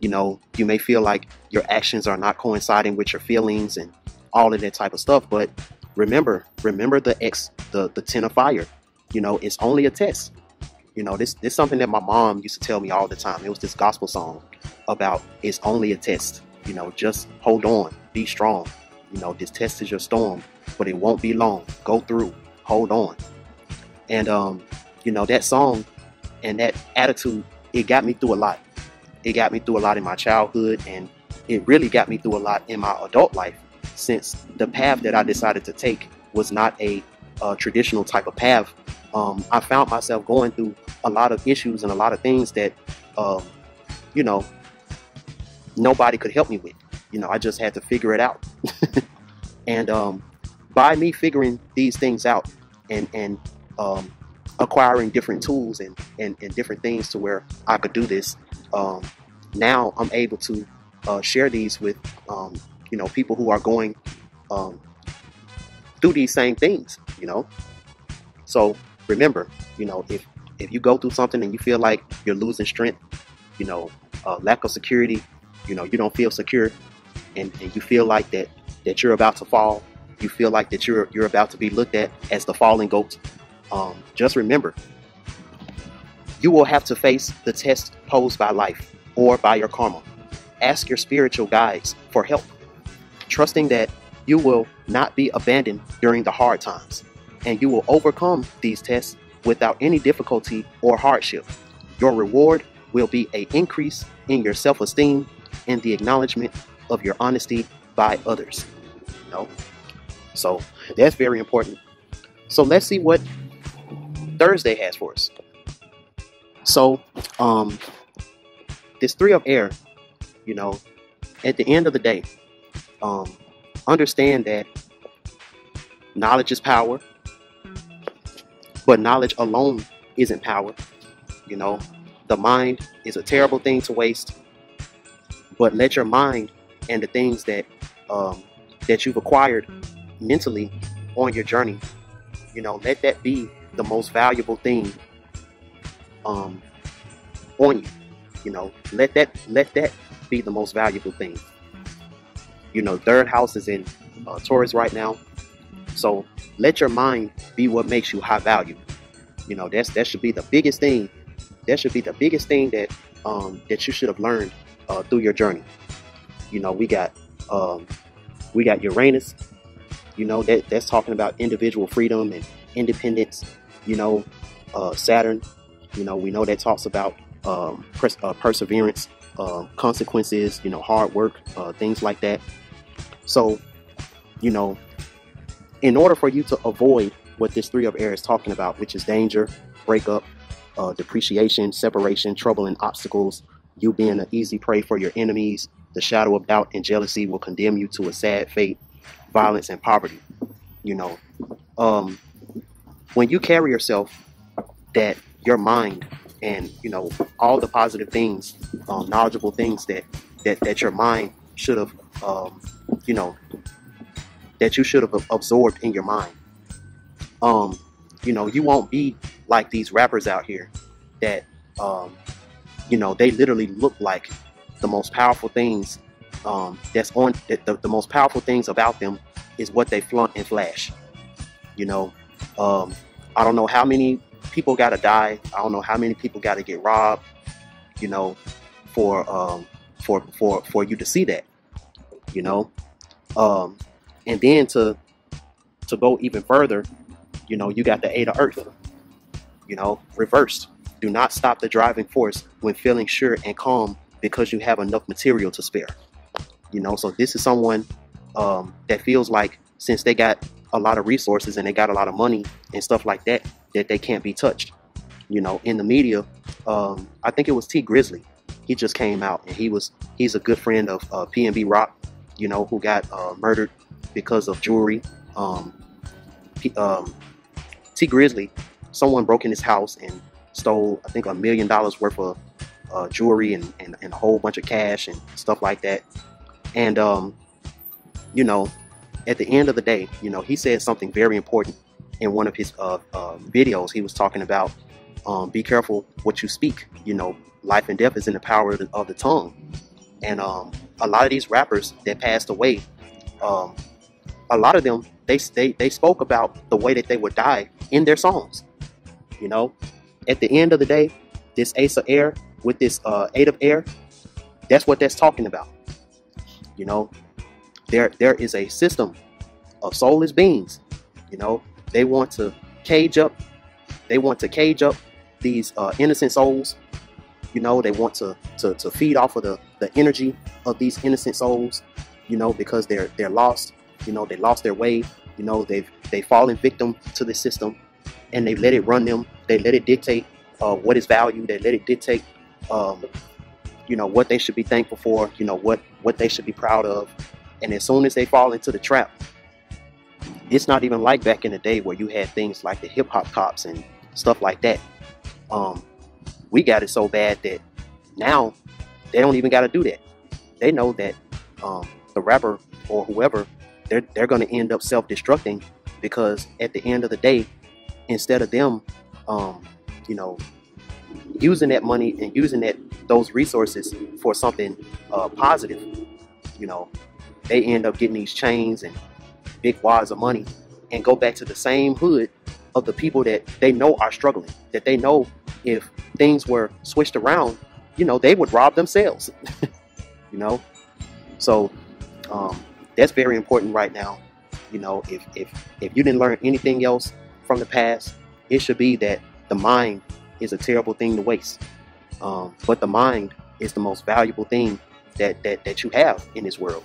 know, you may feel like your actions are not coinciding with your feelings and all of that type of stuff. But remember the 10 of fire, you know, it's only a test. You know, this is something that my mom used to tell me all the time. It was this gospel song about it's only a test. You know, just hold on, be strong. You know, this test is your storm, but it won't be long. Go through, hold on. And, you know, that song and that attitude, it got me through a lot. It got me through a lot in my childhood, and it really got me through a lot in my adult life, since the path that I decided to take was not a traditional type of path. I found myself going through a lot of issues and a lot of things that, you know, nobody could help me with. You know, I just had to figure it out. And by me figuring these things out and acquiring different tools and different things to where I could do this, now I'm able to share these with, you know, people who are going through these same things, you know. So remember, you know, if you go through something and you feel like you're losing strength, you know, lack of security, you know, you don't feel secure, and you feel like that you're about to fall, you feel like that you're about to be looked at as the falling goat, just remember, you will have to face the test posed by life or by your karma. Ask your spiritual guides for help, trusting that you will not be abandoned during the hard times, and you will overcome these tests without any difficulty or hardship. Your reward will be an increase in your self-esteem and the acknowledgement of your honesty by others. You know? So that's very important. So let's see what Thursday has for us. So this Three of Air, you know, at the end of the day, understand that knowledge is power. But knowledge alone isn't power. You know, the mind is a terrible thing to waste. But let your mind and the things that that you've acquired mentally on your journey, you know, let that be the most valuable thing on you. You know, let that be the most valuable thing. You know, third house is in Taurus right now, so let your mind be what makes you high value. You know, that should be the biggest thing. That should be the biggest thing that that you should have learned through your journey. You know, we got Uranus. You know, that's talking about individual freedom and independence. You know, Saturn. You know, we know that talks about perseverance, consequences, you know, hard work, things like that. So, you know, in order for you to avoid what this three of air is talking about, which is danger, breakup, depreciation, separation, trouble, and obstacles, you being an easy prey for your enemies, the shadow of doubt and jealousy will condemn you to a sad fate, violence, and poverty. You know, when you carry yourself that your mind and, you know, all the positive things, knowledgeable things that your mind should have, you know, that you should have absorbed in your mind. You know, you won't be like these rappers out here that, you know, they literally look like the most powerful things the most powerful things about them is what they flaunt and flash. You know, I don't know how many people got to die. I don't know how many people got to get robbed, you know, for you to see that, you know, and then to go even further, you know, you got the eight of earth, you know, reversed. Do not stop the driving force when feeling sure and calm because you have enough material to spare. You know, so this is someone that feels like since they got a lot of resources and they got a lot of money and stuff like that, that they can't be touched. You know, in the media, I think it was T Grizzly. He just came out and he's a good friend of P&B Rock, you know, who got murdered because of jewelry. T Grizzly, someone broke in his house and stole, I think, $1 million worth of jewelry and a whole bunch of cash and stuff like that. And, you know, at the end of the day, you know, he said something very important in one of his videos. He was talking about be careful what you speak. You know, life and death is in the power of the tongue. And a lot of these rappers that passed away, a lot of them, they spoke about the way that they would die in their songs. You know, at the end of the day, this ace of air with this eight of air, that's what that's talking about. You know, there is a system of soulless beings. You know, they want to cage up. They want to cage up these innocent souls. You know, they want to feed off of the energy of these innocent souls. You know, because they're lost. You know, they lost their way. You know, they've fallen victim to the system, and they let it run them. They let it dictate what is valued. They let it dictate, you know, what they should be thankful for. You know, what they should be proud of. And as soon as they fall into the trap, it's not even like back in the day where you had things like the hip hop cops and stuff like that. We got it so bad that now they don't even got to do that. They know that the rapper or whoever, they're going to end up self-destructing, because at the end of the day, instead of them, you know, using that money and using those resources for something positive, you know, they end up getting these chains and big wads of money and go back to the same hood of the people that they know are struggling, that they know if things were switched around, you know, they would rob themselves, you know? So that's very important right now. You know, if you didn't learn anything else from the past, it should be that the mind is a terrible thing to waste. But the mind is the most valuable thing that you have in this world.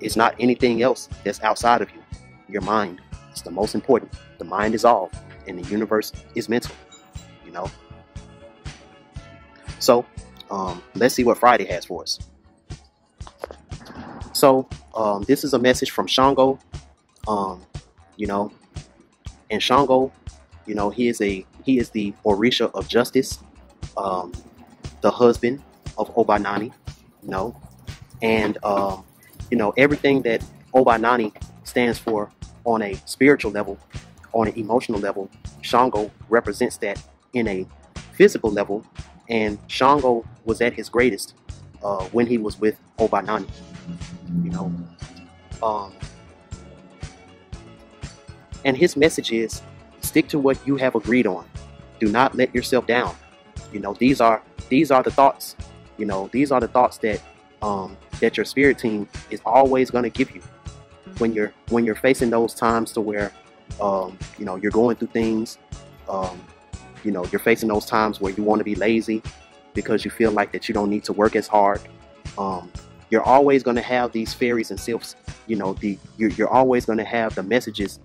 It's not anything else that's outside of you. Your mind is the most important. The mind is all, and the universe is mental, you know? So, let's see what Friday has for us. So, this is a message from Shango, you know, and Shango You know, he is the Orisha of justice, the husband of Obanani, you know, and you know, everything that Obanani stands for on a spiritual level, on an emotional level, Shango represents that in a physical level, and Shango was at his greatest when he was with Obanani, you know. And his message is, stick to what you have agreed on. Do not let yourself down. You know, these are the thoughts, you know, these are the thoughts that that your spirit team is always going to give you when you're facing those times to where you know, you're going through things, you know, you're facing those times where you want to be lazy because you feel like that you don't need to work as hard. You're always going to have these fairies and sylphs, you know, you're always going to have the messages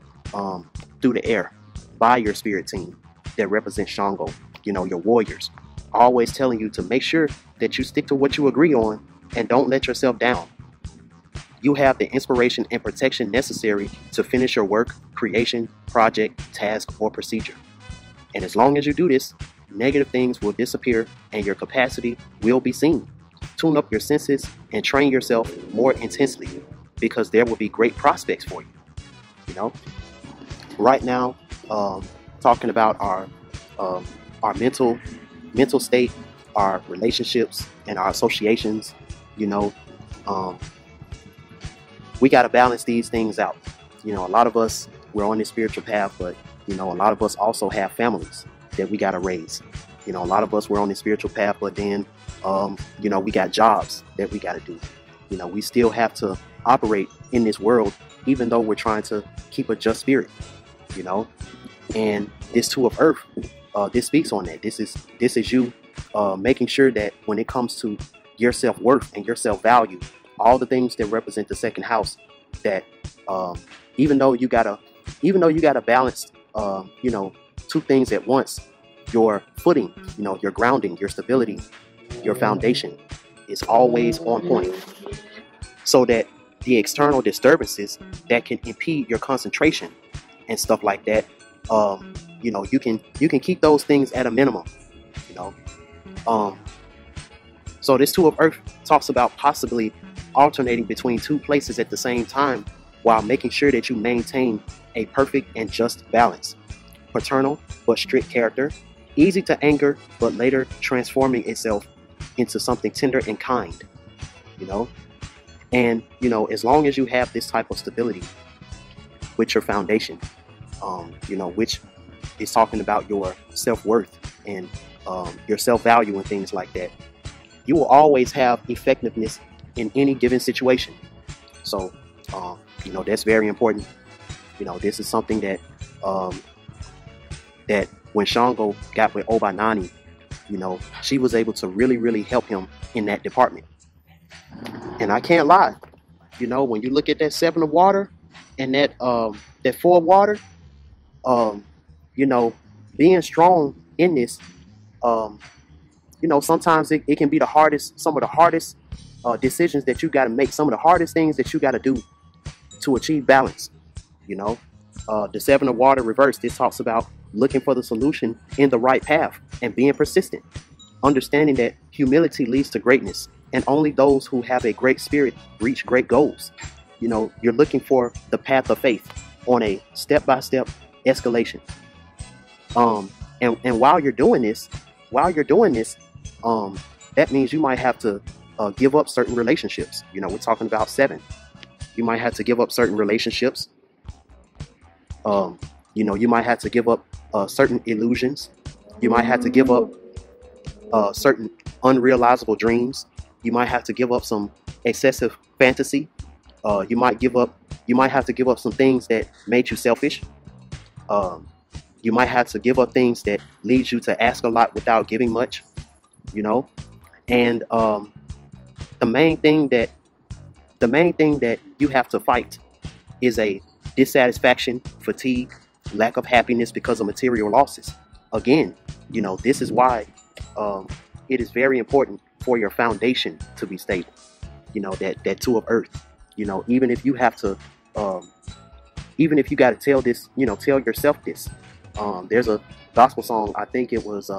through the air by your spirit team that represents Shango, you know, your warriors, always telling you to make sure that you stick to what you agree on and don't let yourself down. You have the inspiration and protection necessary to finish your work, creation, project, task, or procedure. And as long as you do this, negative things will disappear and your capacity will be seen. Tune up your senses and train yourself more intensely because there will be great prospects for you, you know? Right now, talking about our mental state, our relationships, and our associations, you know, we got to balance these things out. You know, a lot of us, we're on this spiritual path, but, you know, a lot of us also have families that we got to raise. You know, a lot of us, we're on this spiritual path, but then, you know, we got jobs that we got to do. You know, we still have to operate in this world, even though we're trying to keep a just spirit, you know. And this Two of Earth, this speaks on that. This is you making sure that when it comes to your self-worth and your self-value, all the things that represent the second house, that even though you gotta balance, you know, two things at once, your footing, you know, your grounding, your stability, your foundation is always on point, so that the external disturbances that can impede your concentration and stuff like that, you know, you can keep those things at a minimum, you know. So this Two of Earth talks about possibly alternating between two places at the same time while making sure that you maintain a perfect and just balance. Paternal but strict character, easy to anger but later transforming itself into something tender and kind, you know. And, you know, as long as you have this type of stability with your foundation, you know, which is talking about your self-worth and your self-value and things like that, you will always have effectiveness in any given situation. So, you know, that's very important. You know, this is something that, that when Shango got with Obanani, you know, she was able to really, really help him in that department. And I can't lie, you know, when you look at that 7 of water and that that 4 of water, you know, being strong in this, you know, sometimes it can be the hardest, some of the hardest decisions that you got to make, some of the hardest things that you got to do to achieve balance, you know. The 7 of water reversed, this talks about looking for the solution in the right path and being persistent, understanding that humility leads to greatness. And only those who have a great spirit reach great goals. You know, you're looking for the path of faith on a step-by-step escalation. And while you're doing this, that means you might have to give up certain relationships. You know, we're talking about 7. You might have to give up certain relationships. You know, you might have to give up certain illusions. You might have to give up certain unrealizable dreams. You might have to give up some excessive fantasy. You might have to give up some things that made you selfish. You might have to give up things that lead you to ask a lot without giving much, you know. And the main thing that you have to fight is a dissatisfaction, fatigue, lack of happiness because of material losses. Again, you know, this is why it is very important for your foundation to be stable, you know, that Two of Earth, you know, even if you have to, even if you got to tell this, you know, tell yourself this, There's a gospel song, I think it was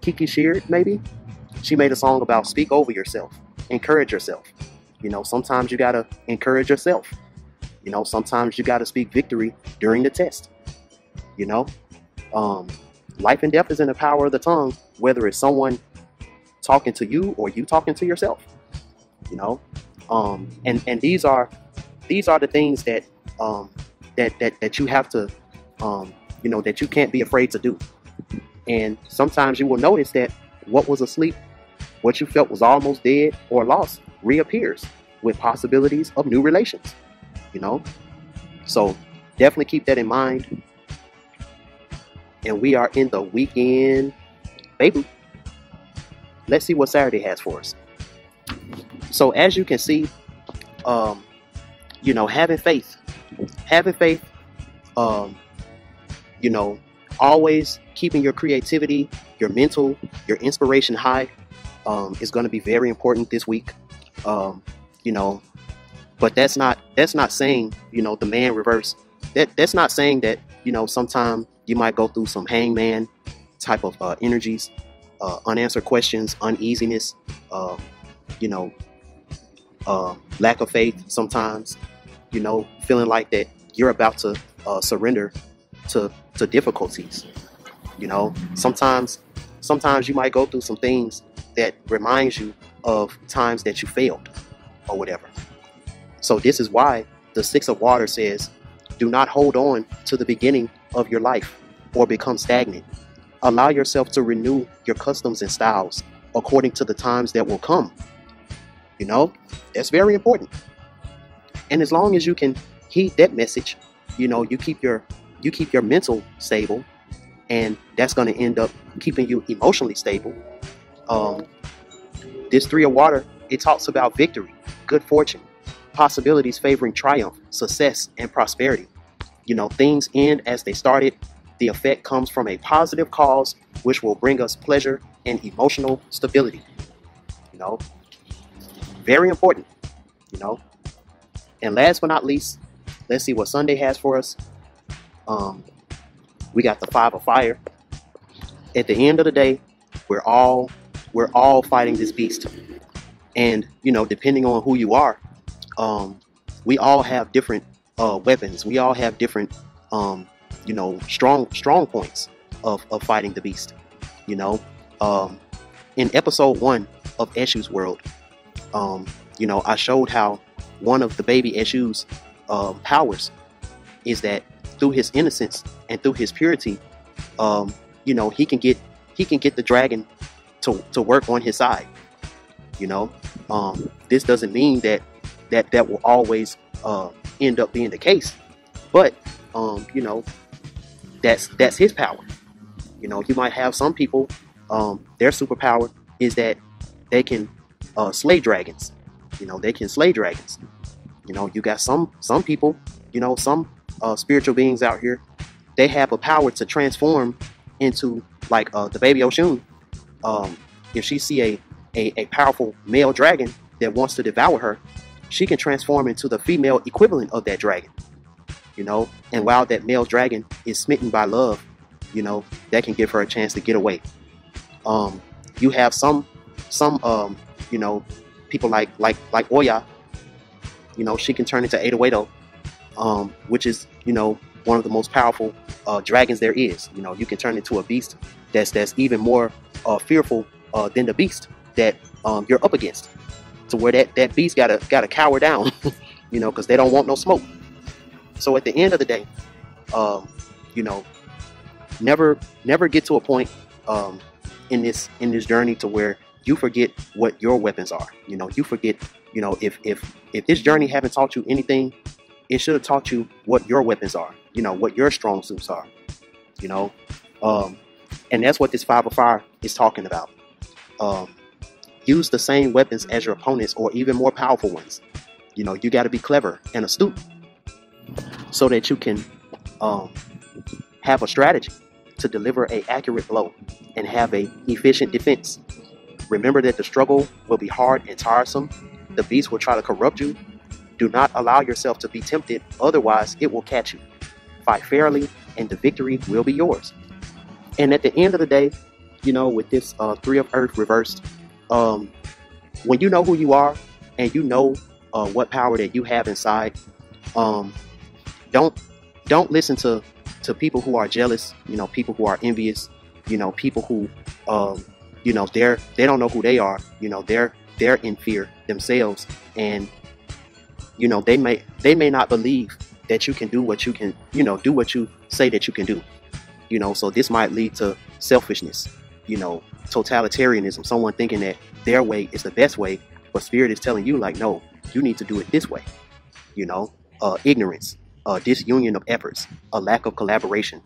Kiki Sheard, maybe. She made a song about speak over yourself, encourage yourself. You know, sometimes you gotta encourage yourself. You know, sometimes you gotta speak victory during the test. You know, life and death is in the power of the tongue, whether it's someone talking to you or you talking to yourself. You know, and these are the things that that you have to, you know, that you can't be afraid to do. And sometimes you will notice that what was asleep, what you felt was almost dead or lost, reappears with possibilities of new relations. You know, so definitely keep that in mind. And we are in the weekend, baby. Let's see what Saturday has for us. So as you can see, you know, having faith, you know, always keeping your creativity, your mental, your inspiration high is going to be very important this week. You know, but that's not saying, you know, the man reverse. That's not saying that, you know, sometimes you might go through some hangman type of energies, unanswered questions, uneasiness, you know, lack of faith sometimes, you know, feeling like that you're about to surrender to difficulties. You know, sometimes you might go through some things that reminds you of times that you failed or whatever. So this is why the Six of Water says, do not hold on to the beginning of your life or become stagnant. Allow yourself to renew your customs and styles according to the times that will come. You know, that's very important. And as long as you can heed that message, you know, you keep your mental stable, and that's going to end up keeping you emotionally stable. This Three of Water, it talks about victory, good fortune, possibilities favoring triumph, success, and prosperity. You know, things end as they started. The effect comes from a positive cause, which will bring us pleasure and emotional stability. You know, very important, you know. And last but not least, let's see what Sunday has for us. We got the Five of Fire. At the end of the day, we're all fighting this beast. And, you know, depending on who you are, we all have different weapons. We all have different, you know, strong points of fighting the beast. You know, in episode 1 of Essue's World, you know, I showed how one of the baby Eshu's powers is that through his innocence and through his purity, you know, he can get the dragon to work on his side. You know, this doesn't mean that will always end up being the case, but you know, that's his power. You know, you might have some people, their superpower is that they can slay dragons. You know, they can slay dragons. You know, you got some people, you know, some spiritual beings out here, they have a power to transform into, like, the baby Oshun. If she see a powerful male dragon that wants to devour her, she can transform into the female equivalent of that dragon. You know, and while that male dragon is smitten by love, you know, that can give her a chance to get away. You have some you know, people like Oya. You know, she can turn into Adoado, which is, you know, one of the most powerful dragons there is. You know, you can turn into a beast that's even more fearful than the beast that you're up against, to where that beast gotta cower down, you know, because they don't want no smoke. So at the end of the day, you know, never get to a point in this journey to where you forget what your weapons are. You know, you forget. You know, if this journey haven't taught you anything, it should have taught you what your weapons are. You know, what your strong suits are. You know, and that's what this Five of Fire is talking about. Use the same weapons as your opponents, or even more powerful ones. You know, you got to be clever and astute so that you can have a strategy to deliver an accurate blow and have an efficient defense. Remember that the struggle will be hard and tiresome. The beast will try to corrupt you. Do not allow yourself to be tempted, otherwise it will catch you. Fight fairly and the victory will be yours. And at the end of the day, you know, with this three of earth reversed, when you know who you are and you know what power that you have inside, don't listen to people who are jealous, you know, people who are envious, you know, people who, you know, they don't know who they are, you know, they're in fear themselves. And, you know, they may not believe that you can do what you can, you know, do what you say that you can do, you know, so this might lead to selfishness, you know, totalitarianism, someone thinking that their way is the best way, but spirit is telling you like, no, you need to do it this way, you know, ignorance, disunion of efforts, a lack of collaboration.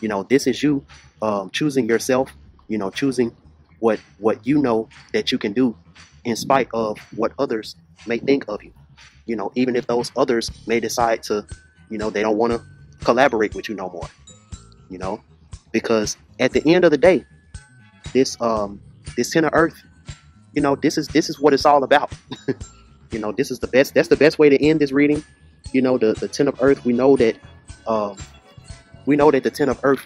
You know, this is you choosing yourself, you know, choosing what you know that you can do in spite of what others may think of you. You know, even if those others may decide to, you know, they don't want to collaborate with you no more, you know, because at the end of the day, this 10 of earth, you know, this is what it's all about. You know, this is the best, that's the best way to end this reading. You know, the 10 of earth, we know that the 10 of earth,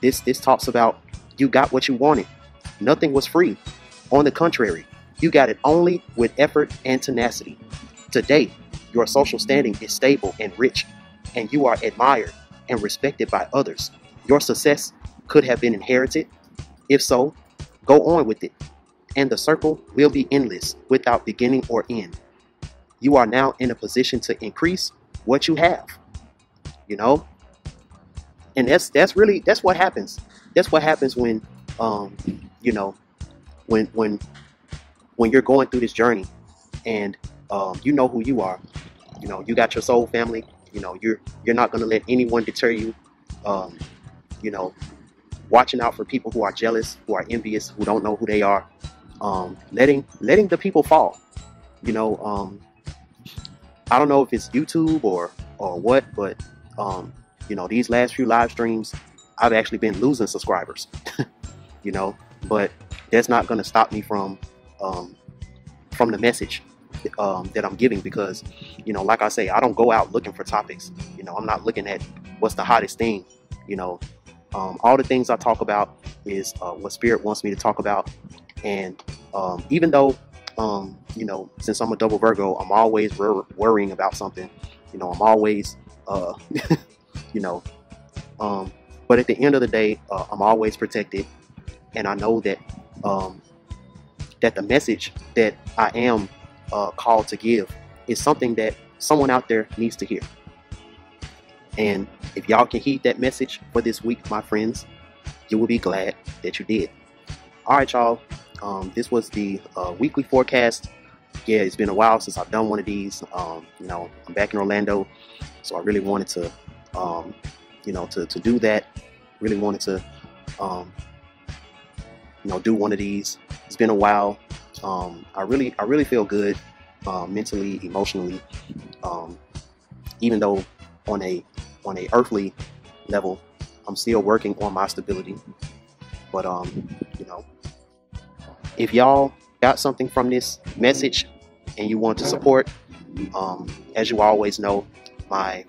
this talks about you got what you wanted. Nothing was free. On the contrary, you got it only with effort and tenacity. Today, your social standing is stable and rich, and you are admired and respected by others. Your success could have been inherited. If so, go on with it, and the circle will be endless without beginning or end. You are now in a position to increase what you have, you know, and that's what happens. That's what happens when, you know, when you're going through this journey and, you know who you are, you know, you got your soul family, you know, you're not going to let anyone deter you, you know, watching out for people who are jealous, who are envious, who don't know who they are, letting the people fall, you know, I don't know if it's YouTube or what, but, you know, these last few live streams, I've actually been losing subscribers, you know, but that's not going to stop me from the message that I'm giving, because, you know, like I say, I don't go out looking for topics. You know, I'm not looking at what's the hottest thing, you know, all the things I talk about is what spirit wants me to talk about. And even though, you know, since I'm a double Virgo, I'm always worrying about something, you know, I'm always, you know, but at the end of the day, I'm always protected. And I know that, that the message that I am, called to give is something that someone out there needs to hear. And if y'all can heed that message for this week, my friends, you will be glad that you did. All right, y'all. This was the weekly forecast. Yeah, it's been a while since I've done one of these. You know, I'm back in Orlando, so I really wanted to, you know, to do that. Really wanted to, you know, do one of these. It's been a while. I really feel good, mentally, emotionally. Even though on a earthly level, I'm still working on my stability. But you know, if y'all got something from this message and you want to support, as you always know, my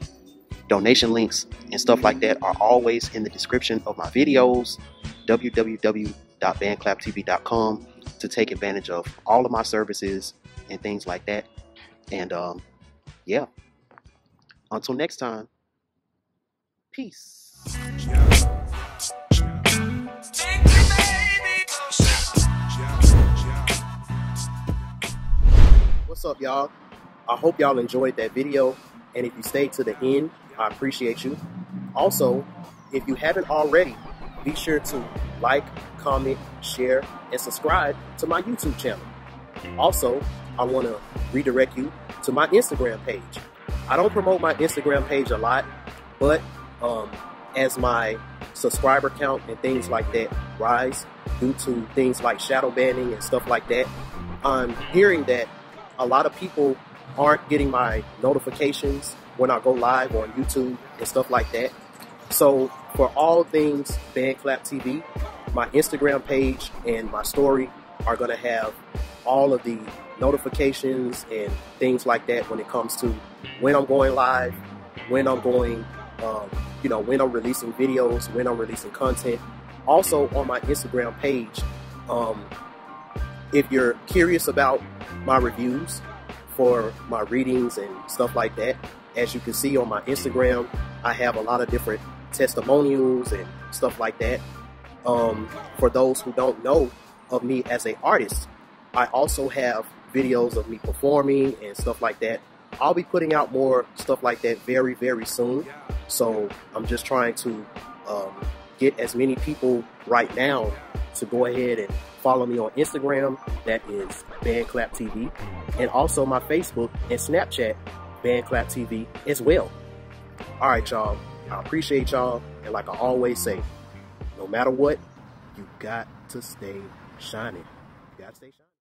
donation links and stuff like that are always in the description of my videos, www.bandclaptv.com, to take advantage of all of my services and things like that. And yeah, until next time, peace. What's up, y'all? I hope y'all enjoyed that video, and if you stayed to the end, I appreciate you. Also, if you haven't already, be sure to like, comment, share, and subscribe to my YouTube channel. Also, I want to redirect you to my Instagram page. I don't promote my Instagram page a lot, but as my subscriber count and things like that rise due to things like shadow banning and stuff like that, I'm hearing that a lot of people aren't getting my notifications when I go live on YouTube and stuff like that. So for all things BandClap TV, my Instagram page and my story are going to have all of the notifications and things like that when it comes to when I'm going live, when I'm going you know, when I'm releasing videos, when I'm releasing content. Also on my Instagram page, if you're curious about my reviews for my readings and stuff like that, as you can see on my Instagram, I have a lot of different testimonials and stuff like that. For those who don't know of me as an artist, I also have videos of me performing and stuff like that. I'll be putting out more stuff like that very, very soon. So I'm just trying to get as many people right now to go ahead and follow me on Instagram. That is BandClap TV, and also my Facebook and Snapchat, BandClap TV as well. All right, y'all. I appreciate y'all, and like I always say, no matter what, you got to stay shining. You got to stay shining.